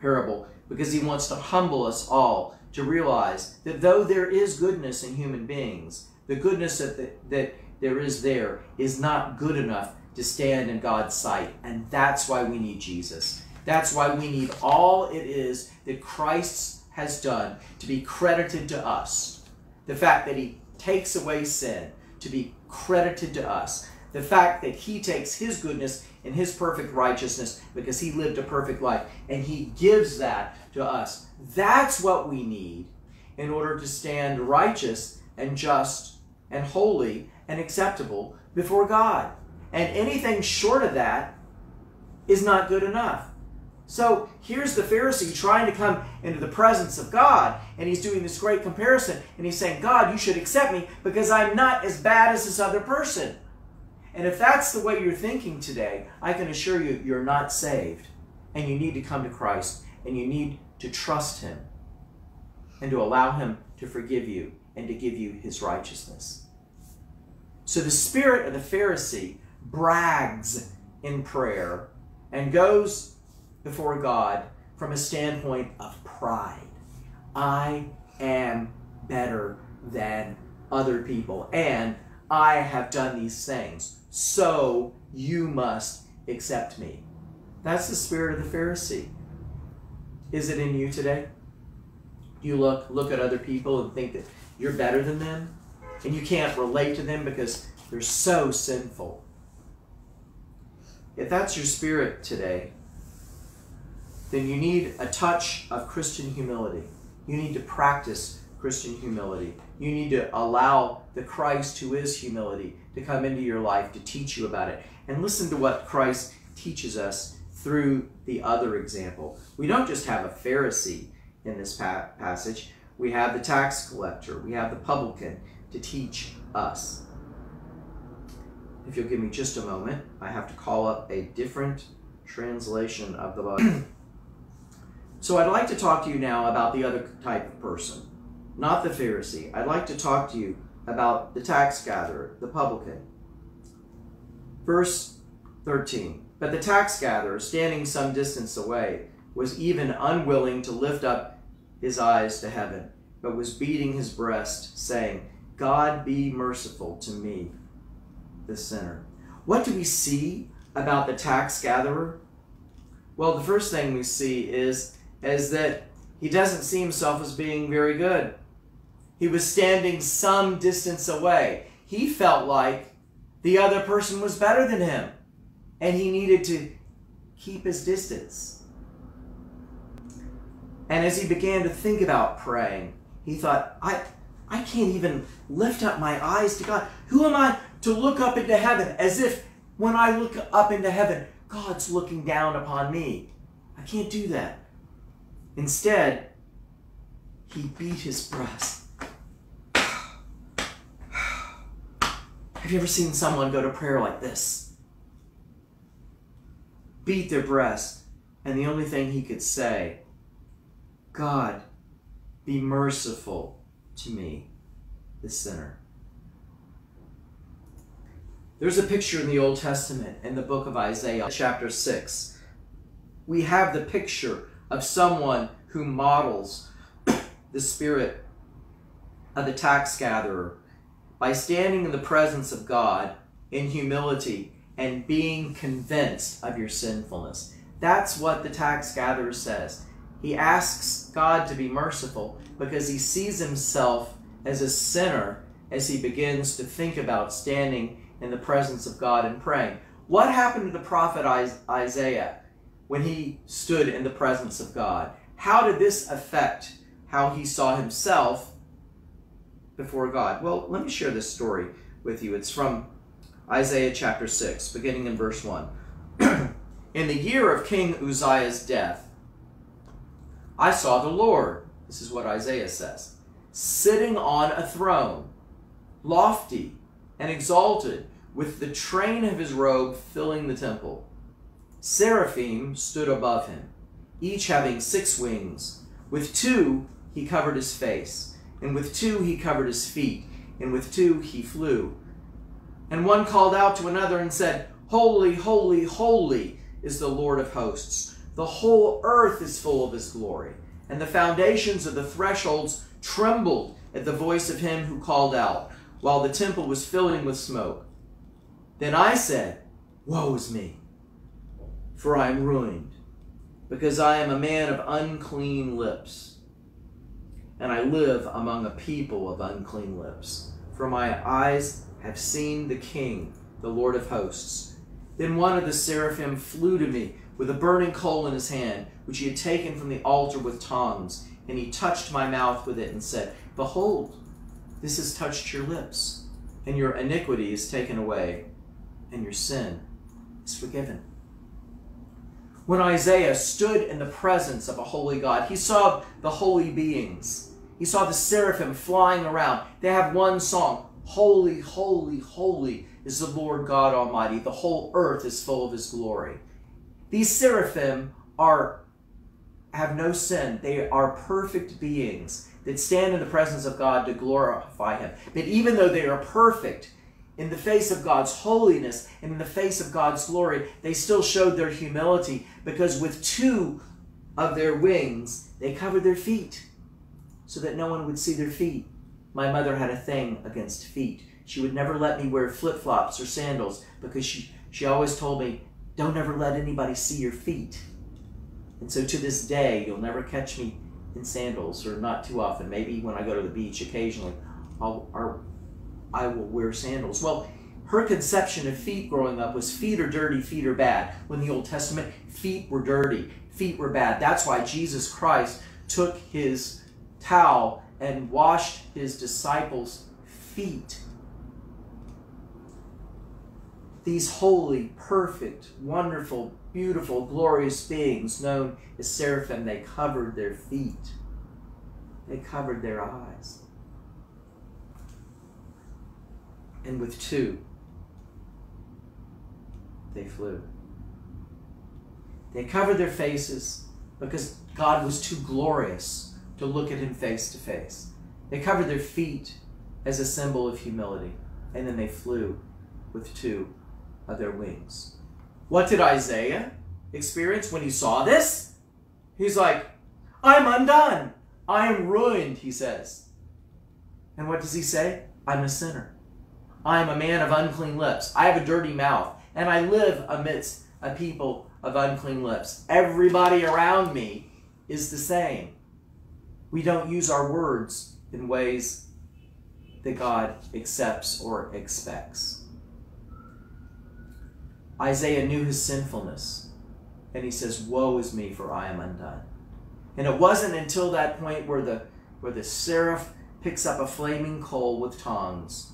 parable because He wants to humble us all to realize that though there is goodness in human beings, the goodness that, the, that there is there is not good enough to stand in God's sight. And that's why we need Jesus. That's why we need all it is that Christ's has done to be credited to us. The fact that He takes away sin to be credited to us. The fact that He takes His goodness and His perfect righteousness because He lived a perfect life and He gives that to us. That's what we need in order to stand righteous and just and holy and acceptable before God. And anything short of that is not good enough. So here's the Pharisee trying to come into the presence of God, and he's doing this great comparison, and he's saying, God, you should accept me because I'm not as bad as this other person. And if that's the way you're thinking today, I can assure you, you're not saved, and you need to come to Christ, and you need to trust Him, and to allow Him to forgive you, and to give you His righteousness. So the spirit of the Pharisee brags in prayer, and goes before God from a standpoint of pride. I am better than other people, and I have done these things, so you must accept me. That's the spirit of the Pharisee. Is it in you today? You look, look at other people and think that you're better than them, and you can't relate to them because they're so sinful. If that's your spirit today, then you need a touch of Christian humility. You need to practice Christian humility. You need to allow the Christ who is humility to come into your life to teach you about it. And listen to what Christ teaches us through the other example. We don't just have a Pharisee in this pa- passage. We have the tax collector. We have the publican to teach us. If you'll give me just a moment, I have to call up a different translation of the Bible. So I'd like to talk to you now about the other type of person, not the Pharisee. I'd like to talk to you about the tax gatherer, the publican. Verse thirteen, but the tax gatherer, standing some distance away, was even unwilling to lift up his eyes to heaven, but was beating his breast, saying, God be merciful to me, the sinner. What do we see about the tax gatherer? Well, the first thing we see is is that he doesn't see himself as being very good. He was standing some distance away. He felt like the other person was better than him, and he needed to keep his distance. And as he began to think about praying, he thought, I, I can't even lift up my eyes to God. Who am I to look up into heaven? As if when I look up into heaven, God's looking down upon me. I can't do that. Instead, he beat his breast. Have you ever seen someone go to prayer like this? Beat their breast, and the only thing he could say, God, be merciful to me, the sinner. There's a picture in the Old Testament in the book of Isaiah, chapter six. We have the picture of someone who models the spirit of the tax gatherer by standing in the presence of God in humility and being convinced of your sinfulness. That's what the tax gatherer says. He asks God to be merciful because he sees himself as a sinner as he begins to think about standing in the presence of God and praying. What happened to the prophet Isaiah when he stood in the presence of God? How did this affect how he saw himself before God? Well, let me share this story with you. It's from Isaiah chapter six, beginning in verse one. In the year of King Uzziah's death, I saw the Lord, this is what Isaiah says, sitting on a throne, lofty and exalted, with the train of his robe filling the temple. Seraphim stood above him, each having six wings. With two he covered his face, and with two he covered his feet, and with two he flew. And one called out to another and said, Holy, holy, holy is the Lord of hosts. The whole earth is full of his glory. And the foundations of the thresholds trembled at the voice of him who called out, while the temple was filling with smoke. Then I said, Woe is me, for I am ruined, because I am a man of unclean lips, and I live among a people of unclean lips. For my eyes have seen the King, the Lord of hosts. Then one of the seraphim flew to me with a burning coal in his hand, which he had taken from the altar with tongs, and he touched my mouth with it and said, Behold, this has touched your lips, and your iniquity is taken away, and your sin is forgiven. When Isaiah stood in the presence of a holy God, he saw the holy beings. He saw the seraphim flying around. They have one song, Holy, holy, holy is the Lord God Almighty. The whole earth is full of his glory. These seraphim are, have no sin. They are perfect beings that stand in the presence of God to glorify him. But even though they are perfect, in the face of God's holiness, and in the face of God's glory, they still showed their humility, because with two of their wings, they covered their feet so that no one would see their feet. My mother had a thing against feet. She would never let me wear flip-flops or sandals because she, she always told me, don't ever let anybody see your feet. And so to this day, you'll never catch me in sandals, or not too often. Maybe when I go to the beach occasionally, I'll, I'll I will wear sandals. Well, her conception of feet growing up was feet are dirty, feet are bad. When the Old Testament, feet were dirty, feet were bad. That's why Jesus Christ took his towel and washed his disciples' feet. These holy, perfect, wonderful, beautiful, glorious beings known as seraphim, they covered their feet. They covered their eyes. And with two, they flew. They covered their faces because God was too glorious to look at him face to face. They covered their feet as a symbol of humility, and then they flew with two of their wings. What did Isaiah experience when he saw this? He's like, I'm undone. I am ruined, he says. And what does he say? I'm a sinner. I am a man of unclean lips. I have a dirty mouth, and I live amidst a people of unclean lips. Everybody around me is the same. We don't use our words in ways that God accepts or expects. Isaiah knew his sinfulness, and he says, "Woe is me, for I am undone." And it wasn't until that point where the, where the seraph picks up a flaming coal with tongs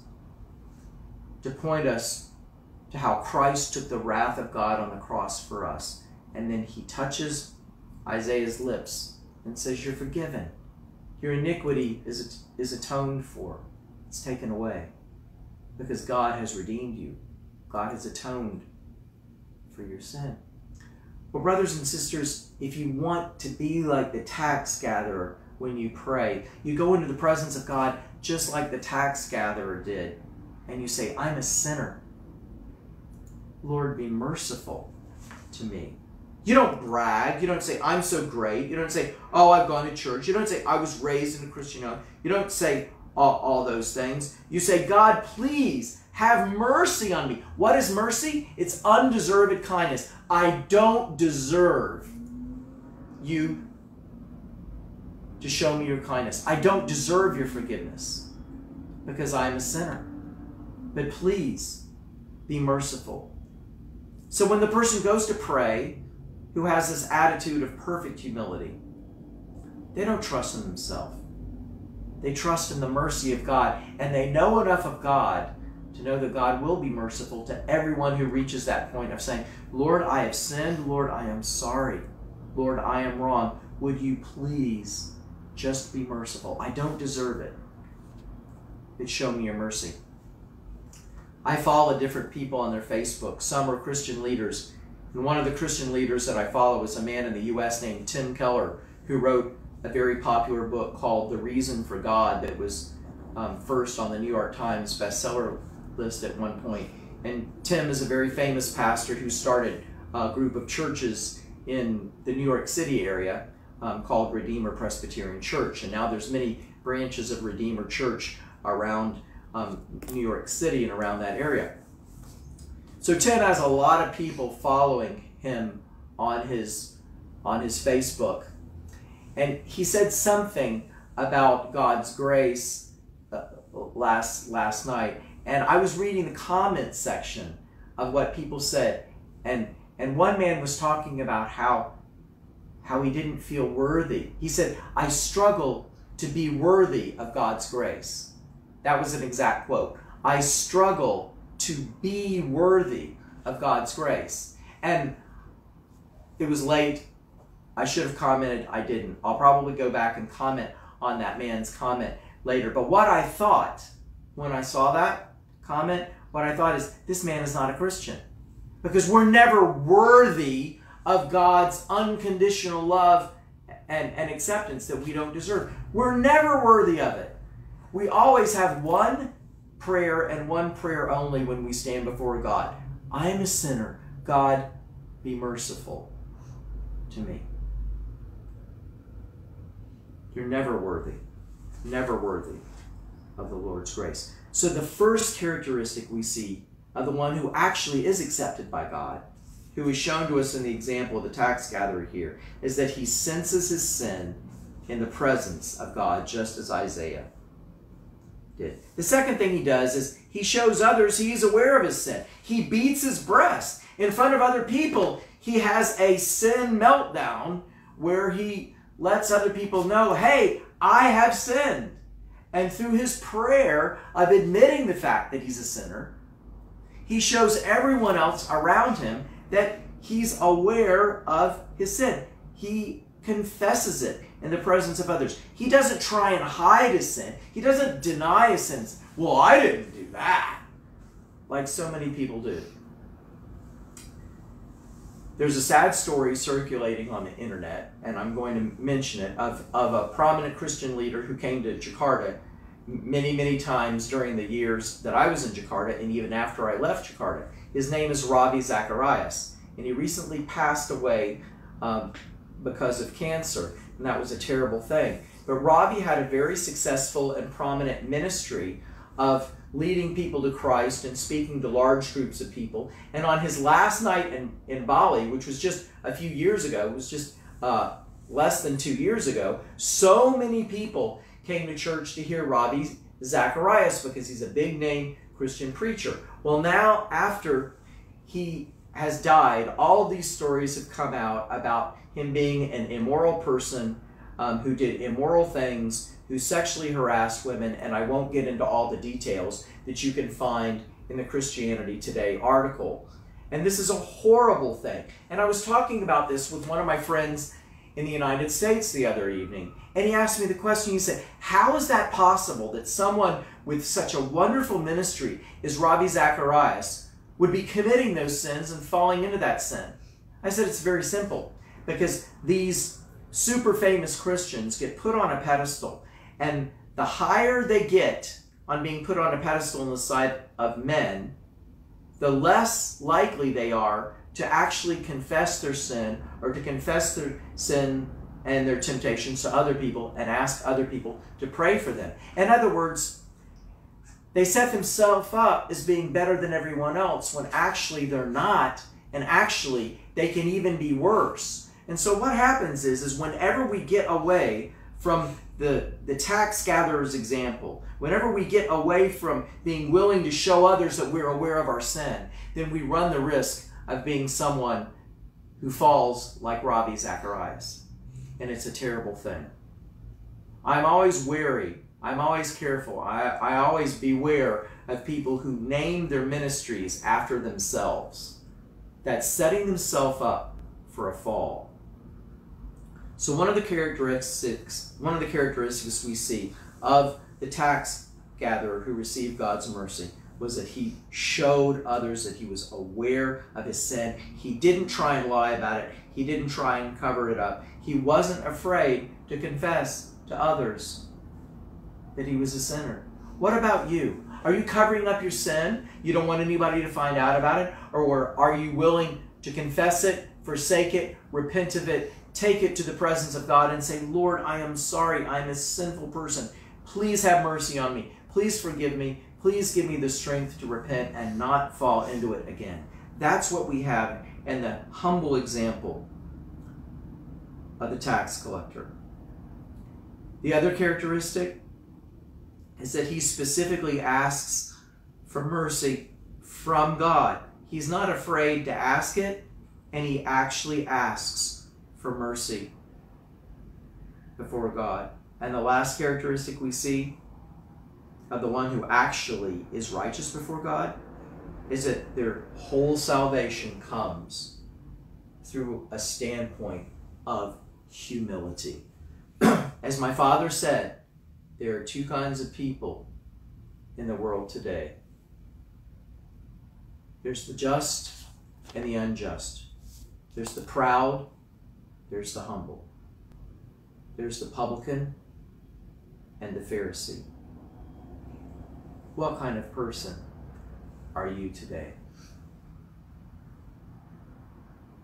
to point us to how Christ took the wrath of God on the cross for us. And then he touches Isaiah's lips and says, "You're forgiven. Your iniquity is, is atoned for. It's taken away because God has redeemed you. God has atoned for your sin." Well, brothers and sisters, if you want to be like the tax gatherer when you pray, you go into the presence of God just like the tax gatherer did, and you say, "I'm a sinner. Lord, be merciful to me." You don't brag. You don't say, "I'm so great." You don't say, "Oh, I've gone to church." You don't say, "I was raised in a Christian home." You don't say all, all those things. You say, "God, please have mercy on me." What is mercy? It's undeserved kindness. I don't deserve you to show me your kindness. I don't deserve your forgiveness because I am a sinner. But please be merciful. So when the person goes to pray who has this attitude of perfect humility, they don't trust in themselves. They trust in the mercy of God, and they know enough of God to know that God will be merciful to everyone who reaches that point of saying, "Lord, I have sinned. Lord, I am sorry. Lord, I am wrong. Would you please just be merciful? I don't deserve it, but show me your mercy." I follow different people on their Facebook. Some are Christian leaders. And one of the Christian leaders that I follow is a man in the U S named Tim Keller, who wrote a very popular book called The Reason for God that was um, first on the New York Times bestseller list at one point. And Tim is a very famous pastor who started a group of churches in the New York City area um, called Redeemer Presbyterian Church. And now there's many branches of Redeemer Church around um, New York City and around that area. So Tim has a lot of people following him on his, on his Facebook. And he said something about God's grace uh, last, last night. And I was reading the comment section of what people said. And, and one man was talking about how, how he didn't feel worthy. He said, "I struggle to be worthy of God's grace." That was an exact quote. "I struggle to be worthy of God's grace." And it was late. I should have commented. I didn't. I'll probably go back and comment on that man's comment later. But what I thought when I saw that comment, what I thought is, this man is not a Christian. Because we're never worthy of God's unconditional love and, and acceptance that we don't deserve. We're never worthy of it. We always have one prayer and one prayer only when we stand before God. "I am a sinner. God, be merciful to me." You're never worthy, never worthy of the Lord's grace. So the first characteristic we see of the one who actually is accepted by God, who is shown to us in the example of the tax gatherer here, is that he senses his sin in the presence of God, just as Isaiah did. The second thing he does is he shows others he's aware of his sin. He beats his breast in front of other people. He has a sin meltdown where he lets other people know, "Hey, I have sinned." And through his prayer of admitting the fact that he's a sinner, he shows everyone else around him that he's aware of his sin. He confesses it in the presence of others. He doesn't try and hide his sin. He doesn't deny his sins. "Well, I didn't do that," like so many people do. There's a sad story circulating on the internet, and I'm going to mention it, of, of a prominent Christian leader who came to Jakarta many, many times during the years that I was in Jakarta and even after I left Jakarta. His name is Ravi Zacharias, and he recently passed away um, because of cancer. And that was a terrible thing. But Ravi had a very successful and prominent ministry of leading people to Christ and speaking to large groups of people. And on his last night in, in Bali, which was just a few years ago, it was just uh, less than two years ago, so many people came to church to hear Ravi Zacharias because he's a big-name Christian preacher. Well, now after he has died, all these stories have come out about him being an immoral person um, who did immoral things, who sexually harassed women, and I won't get into all the details that you can find in the Christianity Today article. And this is a horrible thing. And I was talking about this with one of my friends in the United States the other evening, and he asked me the question, he said, how is that possible that someone with such a wonderful ministry as Ravi Zacharias would be committing those sins and falling into that sin? I said, it's very simple, because these super famous Christians get put on a pedestal, and the higher they get on being put on a pedestal on the side of men, the less likely they are to actually confess their sin, or to confess their sin and their temptations to other people and ask other people to pray for them. In other words, they set themselves up as being better than everyone else when actually they're not, and actually they can even be worse. And so what happens is, is whenever we get away from the, the tax gatherer's example, whenever we get away from being willing to show others that we're aware of our sin, then we run the risk of being someone who falls like Ravi Zacharias. And it's a terrible thing. I'm always wary. I'm always careful. I, I always beware of people who name their ministries after themselves. That's setting themselves up for a fall. So one of the characteristics, one of the characteristics we see of the tax gatherer who received God's mercy was that he showed others that he was aware of his sin. He didn't try and lie about it. He didn't try and cover it up. He wasn't afraid to confess to others that he was a sinner. What about you? Are you covering up your sin? You don't want anybody to find out about it? Or are you willing to confess it, forsake it, repent of it, take it to the presence of God and say, Lord, I am sorry. I'm a sinful person. Please have mercy on me. Please forgive me. Please give me the strength to repent and not fall into it again. That's what we have in the humble example of the tax collector. The other characteristic is that he specifically asks for mercy from God. He's not afraid to ask it, and he actually asks for mercy before God. And the last characteristic we see of the one who actually is righteous before God is that their whole salvation comes through a standpoint of humility. As my father said, there are two kinds of people in the world today. There's the just and the unjust. There's the proud. There's the humble. There's the publican and the Pharisee. What kind of person are you today?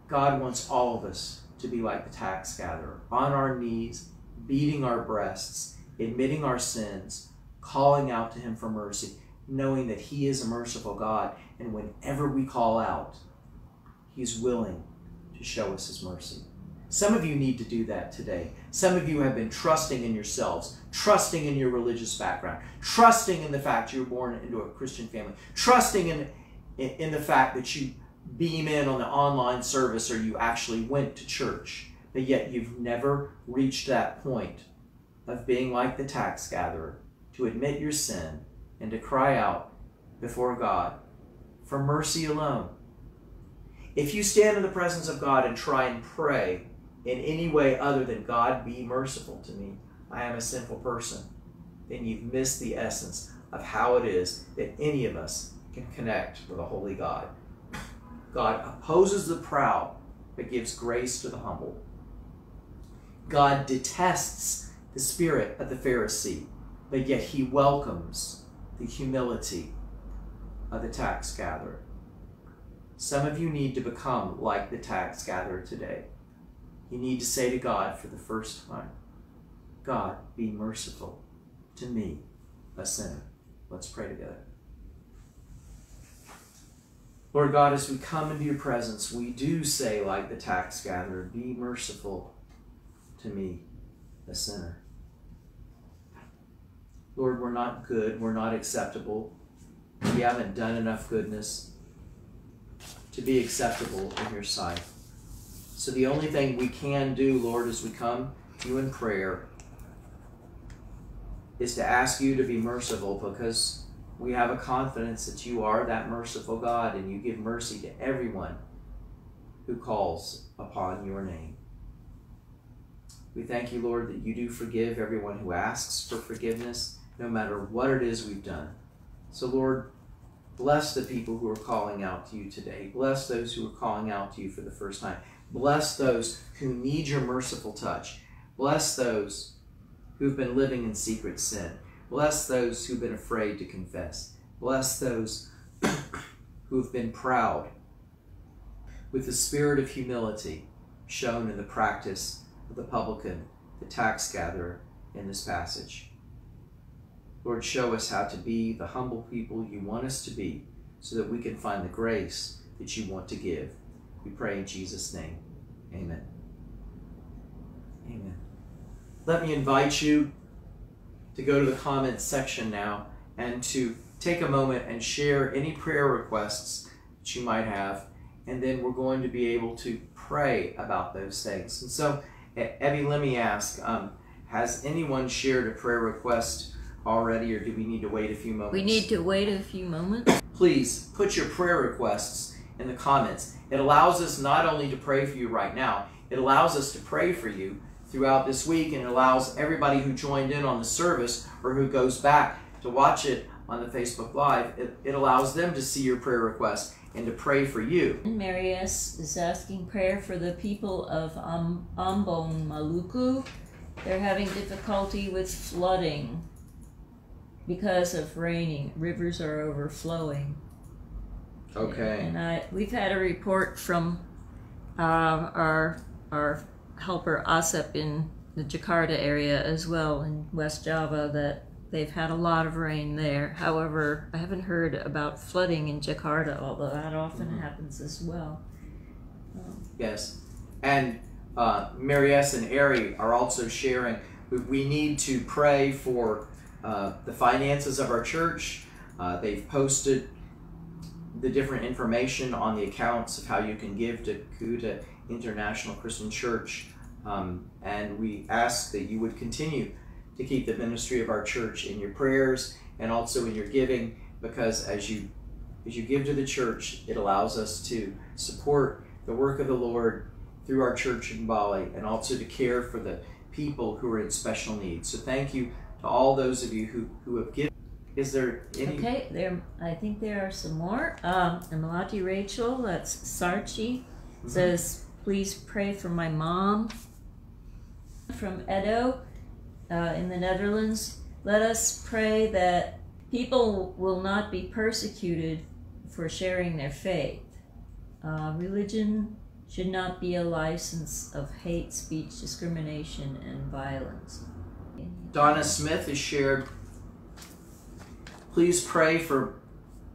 God wants all of us to be like the tax gatherer, on our knees, beating our breasts, admitting our sins, calling out to him for mercy, knowing that he is a merciful God, and whenever we call out, he's willing to show us his mercy. Some of you need to do that today. Some of you have been trusting in yourselves, trusting in your religious background, trusting in the fact you were born into a Christian family, trusting in, in, in the fact that you beam in on the online service or you actually went to church, but yet you've never reached that point of being like the tax gatherer, to admit your sin and to cry out before God for mercy alone. If you stand in the presence of God and try and pray in any way other than, God, be merciful to me, I am a sinful person, then you've missed the essence of how it is that any of us can connect with a holy God. God opposes the proud, but gives grace to the humble. God detests the spirit of the Pharisee, but yet he welcomes the humility of the tax gatherer. Some of you need to become like the tax gatherer today. You need to say to God for the first time, God, be merciful to me, a sinner. Let's pray together. Lord God, as we come into your presence, we do say like the tax gatherer, be merciful to me, a sinner. Lord, we're not good, we're not acceptable, we haven't done enough goodness to be acceptable in your sight. So the only thing we can do, Lord, as we come to you in prayer, is to ask you to be merciful, because we have a confidence that you are that merciful God and you give mercy to everyone who calls upon your name. We thank you, Lord, that you do forgive everyone who asks for forgiveness, no matter what it is we've done. So, Lord, bless the people who are calling out to you today. Bless those who are calling out to you for the first time. Bless those who need your merciful touch. Bless those who've been living in secret sin. Bless those who've been afraid to confess. Bless those who've been proud, with the spirit of humility shown in the practice of the publican, the tax gatherer, in this passage. Lord, show us how to be the humble people you want us to be, so that we can find the grace that you want to give. We pray in Jesus' name. Amen. Amen. Let me invite you to go to the comments section now and to take a moment and share any prayer requests that you might have, and then we're going to be able to pray about those things. And so, Ebby, let me ask, um, has anyone shared a prayer request already, or do we need to wait a few moments? We need to wait a few moments. Please put your prayer requests in the comments. It allows us not only to pray for you right now, it allows us to pray for you throughout this week, and it allows everybody who joined in on the service or who goes back to watch it on the Facebook Live, it, it allows them to see your prayer request and to pray for you. Mary S. is asking prayer for the people of um, Ambon, Maluku. They're having difficulty with flooding because of raining. Rivers are overflowing. Okay. And, and I, we've had a report from uh, our our helper Asap in the Jakarta area as well, in West Java, that they've had a lot of rain there. However, I haven't heard about flooding in Jakarta, although that often mm-hmm. happens as well. Um, yes, and uh, Mary S. and Ari are also sharing, we, we need to pray for uh, the finances of our church. Uh, they've posted the different information on the accounts of how you can give to Kuta International Christian Church, um, and we ask that you would continue to keep the ministry of our church in your prayers and also in your giving, because as you as you give to the church, it allows us to support the work of the Lord through our church in Bali, and also to care for the people who are in special need. So thank you to all those of you who, who have given. Is there any? Okay, there. I think there are some more. Um, and Malati Rachel, that's Sarchi, mm-hmm. says, please pray for my mom. From Edo, Uh, in the Netherlands, let us pray that people will not be persecuted for sharing their faith. Uh, religion should not be a license of hate speech, discrimination, and violence. Donna Smith has shared, please pray for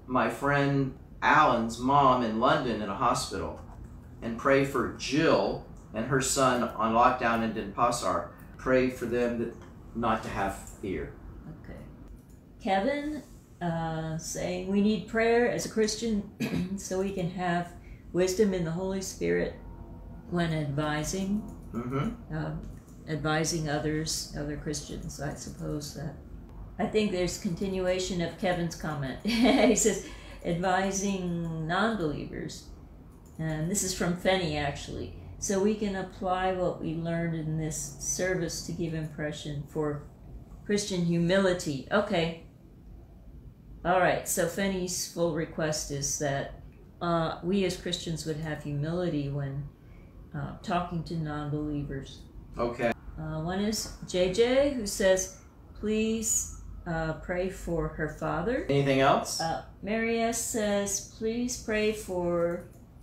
my friend Alan's mom in London in a hospital, and pray for Jill and her son on lockdown in Denpasar. Pray for them that not to have fear. Okay. Kevin uh, saying we need prayer as a Christian so we can have wisdom in the Holy Spirit when advising, mm-hmm. uh, advising others, other Christians. I suppose that. I think there's continuation of Kevin's comment. He says advising non-believers, and this is from Fenny actually. So we can apply what we learned in this service to give impression for Christian humility. Okay. All right. So Fanny's full request is that uh, we as Christians would have humility when uh, talking to non-believers. Okay. Uh, one is J J, who says, please uh, pray for her father. Anything else? Uh, Mary S. says, please pray for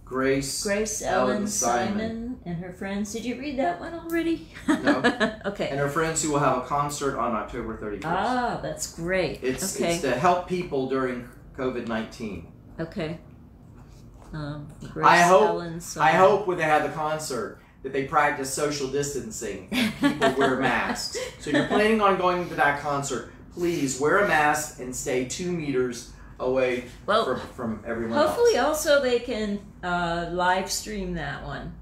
Grace, Grace Ellen, Ellen Simon. Simon and her friends. Did you read that one already? No. Okay. And her friends who will have a concert on October thirty-first. Ah, that's great. It's, okay. It's to help people during COVID nineteen. Okay. Um, Grace I hope, Ellen Simon. I hope when they have the concert that they practice social distancing and people wear masks. So if you're planning on going to that concert, please wear a mask and stay two meters away well, from, from everyone hopefully else. Also they can uh, live stream that one,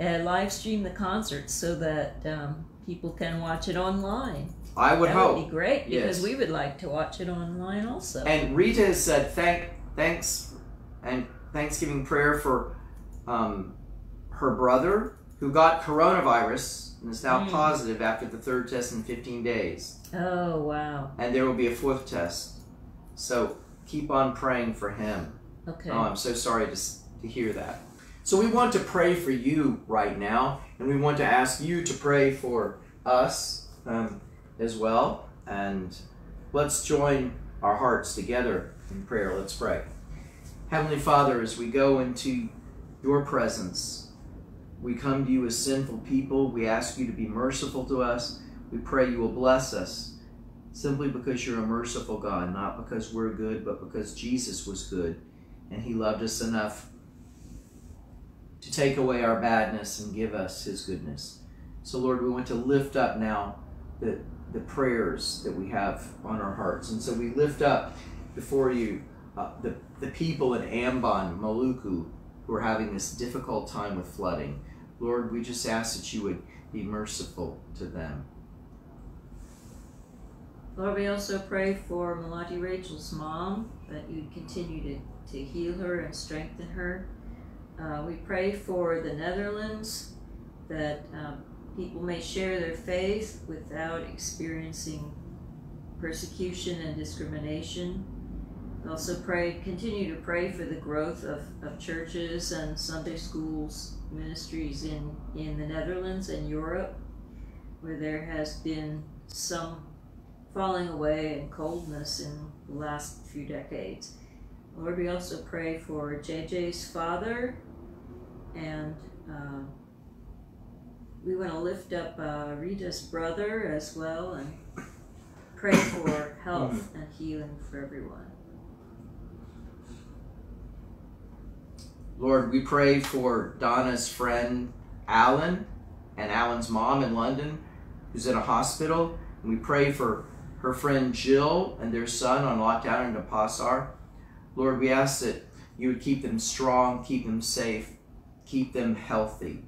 uh, live stream the concert so that um, people can watch it online. I would that hope. That would be great, because yes. we would like to watch it online also. And Rita has said thank, thanks and Thanksgiving prayer for um, her brother who got coronavirus and is now mm. positive after the third test in fifteen days. Oh, wow. And there will be a fourth test. So keep on praying for him. Okay. Oh, I'm so sorry to, to hear that. So we want to pray for you right now, and we want to ask you to pray for us um, as well. And let's join our hearts together in prayer. Let's pray. Heavenly Father, as we go into your presence, we come to you as sinful people. We ask you to be merciful to us. We pray you will bless us simply because you're a merciful God, not because we're good, but because Jesus was good and he loved us enough to take away our badness and give us his goodness. So Lord, we want to lift up now the, the prayers that we have on our hearts. And so we lift up before you uh, the, the people in Ambon, Maluku, who are having this difficult time with flooding. Lord, we just ask that you would be merciful to them. Lord, we also pray for Melati Rachel's mom, that you continue to, to heal her and strengthen her. Uh, we pray for the Netherlands, that um, people may share their faith without experiencing persecution and discrimination. We also pray, continue to pray for the growth of, of churches and Sunday schools, ministries in, in the Netherlands and Europe, where there has been some falling away and coldness in the last few decades. Lord, we also pray for J J's father, and uh, we want to lift up uh, Rita's brother as well, and pray for health and healing for everyone. Lord, we pray for Donna's friend, Alan, and Alan's mom in London, who's in a hospital. And we pray for her friend Jill and their son on lockdown in Denpasar. Lord, we ask that you would keep them strong, keep them safe, keep them healthy.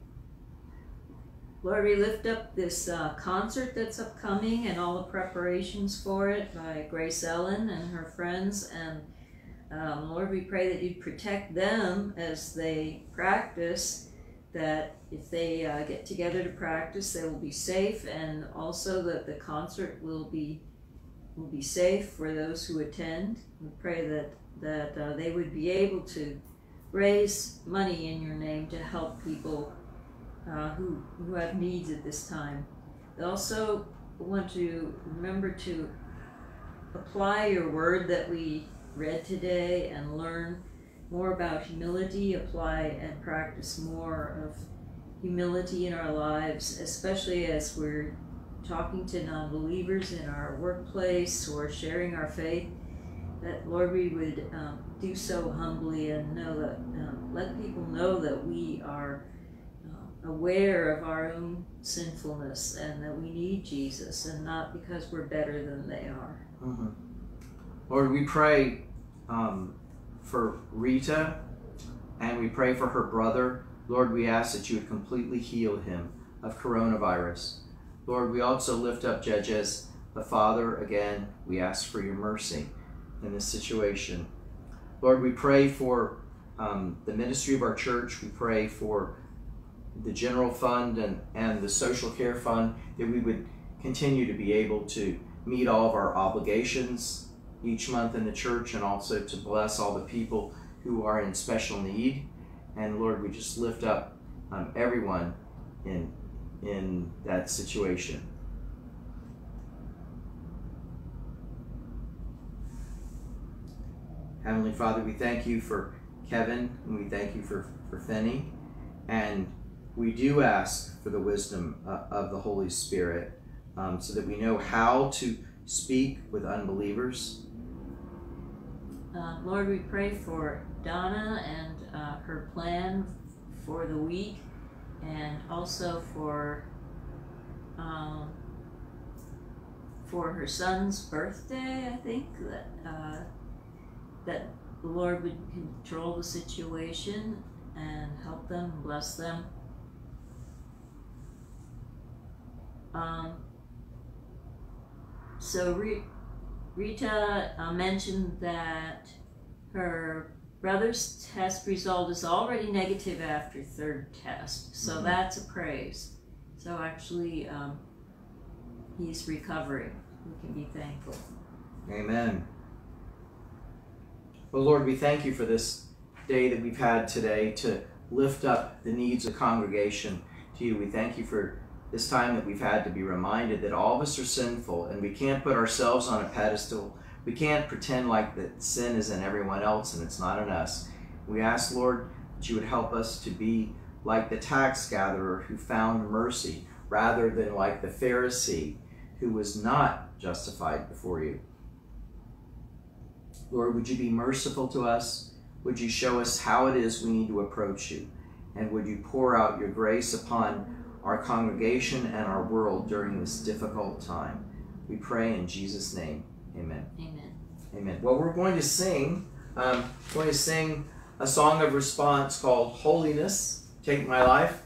Lord, we lift up this uh, concert that's upcoming and all the preparations for it by Grace Ellen and her friends. And um, Lord, we pray that you'd protect them as they practice, that if they uh, get together to practice, they will be safe, and also that the concert will be will be safe for those who attend. We pray that that uh, they would be able to raise money in your name to help people uh, who who have needs at this time. They also want to remember to apply your word that we read today and learn more about humility, apply and practice more of humility in our lives, especially as we're talking to non-believers in our workplace or sharing our faith, that Lord, we would um, do so humbly and know that, um, let people know that we are uh, aware of our own sinfulness and that we need Jesus, and not because we're better than they are. Mm-hmm. Lord, we pray um, for Rita, and we pray for her brother. Lord, we ask that you would completely heal him of coronavirus. Lord, we also lift up Judges, the father, again. We ask for your mercy in this situation. Lord, we pray for um, the ministry of our church. We pray for the general fund and, and the social care fund, that we would continue to be able to meet all of our obligations each month in the church, and also to bless all the people who are in special need. And Lord, we just lift up um, everyone in, in that situation. Heavenly Father, we thank you for Kevin, and we thank you for, for Finney, and we do ask for the wisdom uh, of the Holy Spirit um, so that we know how to speak with unbelievers. Uh, Lord, we pray for Donna and uh, her plan for the week, and also for um, for her son's birthday, I think, that, uh, that the Lord would control the situation and help them, bless them. Um, so Re Rita uh, mentioned that her brother's test result is already negative after third test, so mm-hmm. that's a praise. So actually, um, he's recovering. We can be thankful. Amen. Well, Lord, we thank you for this day that we've had today to lift up the needs of the congregation to you. We thank you for this time that we've had to be reminded that all of us are sinful and we can't put ourselves on a pedestal. We can't pretend like that sin is in everyone else and it's not in us. We ask, Lord, that you would help us to be like the tax gatherer who found mercy rather than like the Pharisee who was not justified before you. Lord, would you be merciful to us? Would you show us how it is we need to approach you? And would you pour out your grace upon our congregation and our world during this difficult time? We pray in Jesus' name. Amen. Amen. Amen. Well, we're going to sing. Um, we're going to sing a song of response called Holiness, Take My Life.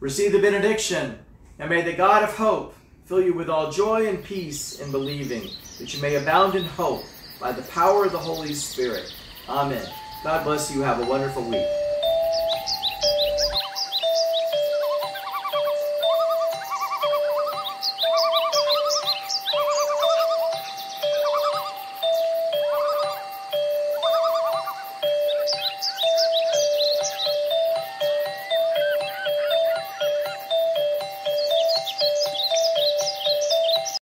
Receive the benediction, and may the God of hope fill you with all joy and peace in believing, that you may abound in hope by the power of the Holy Spirit. Amen. God bless you. Have a wonderful week.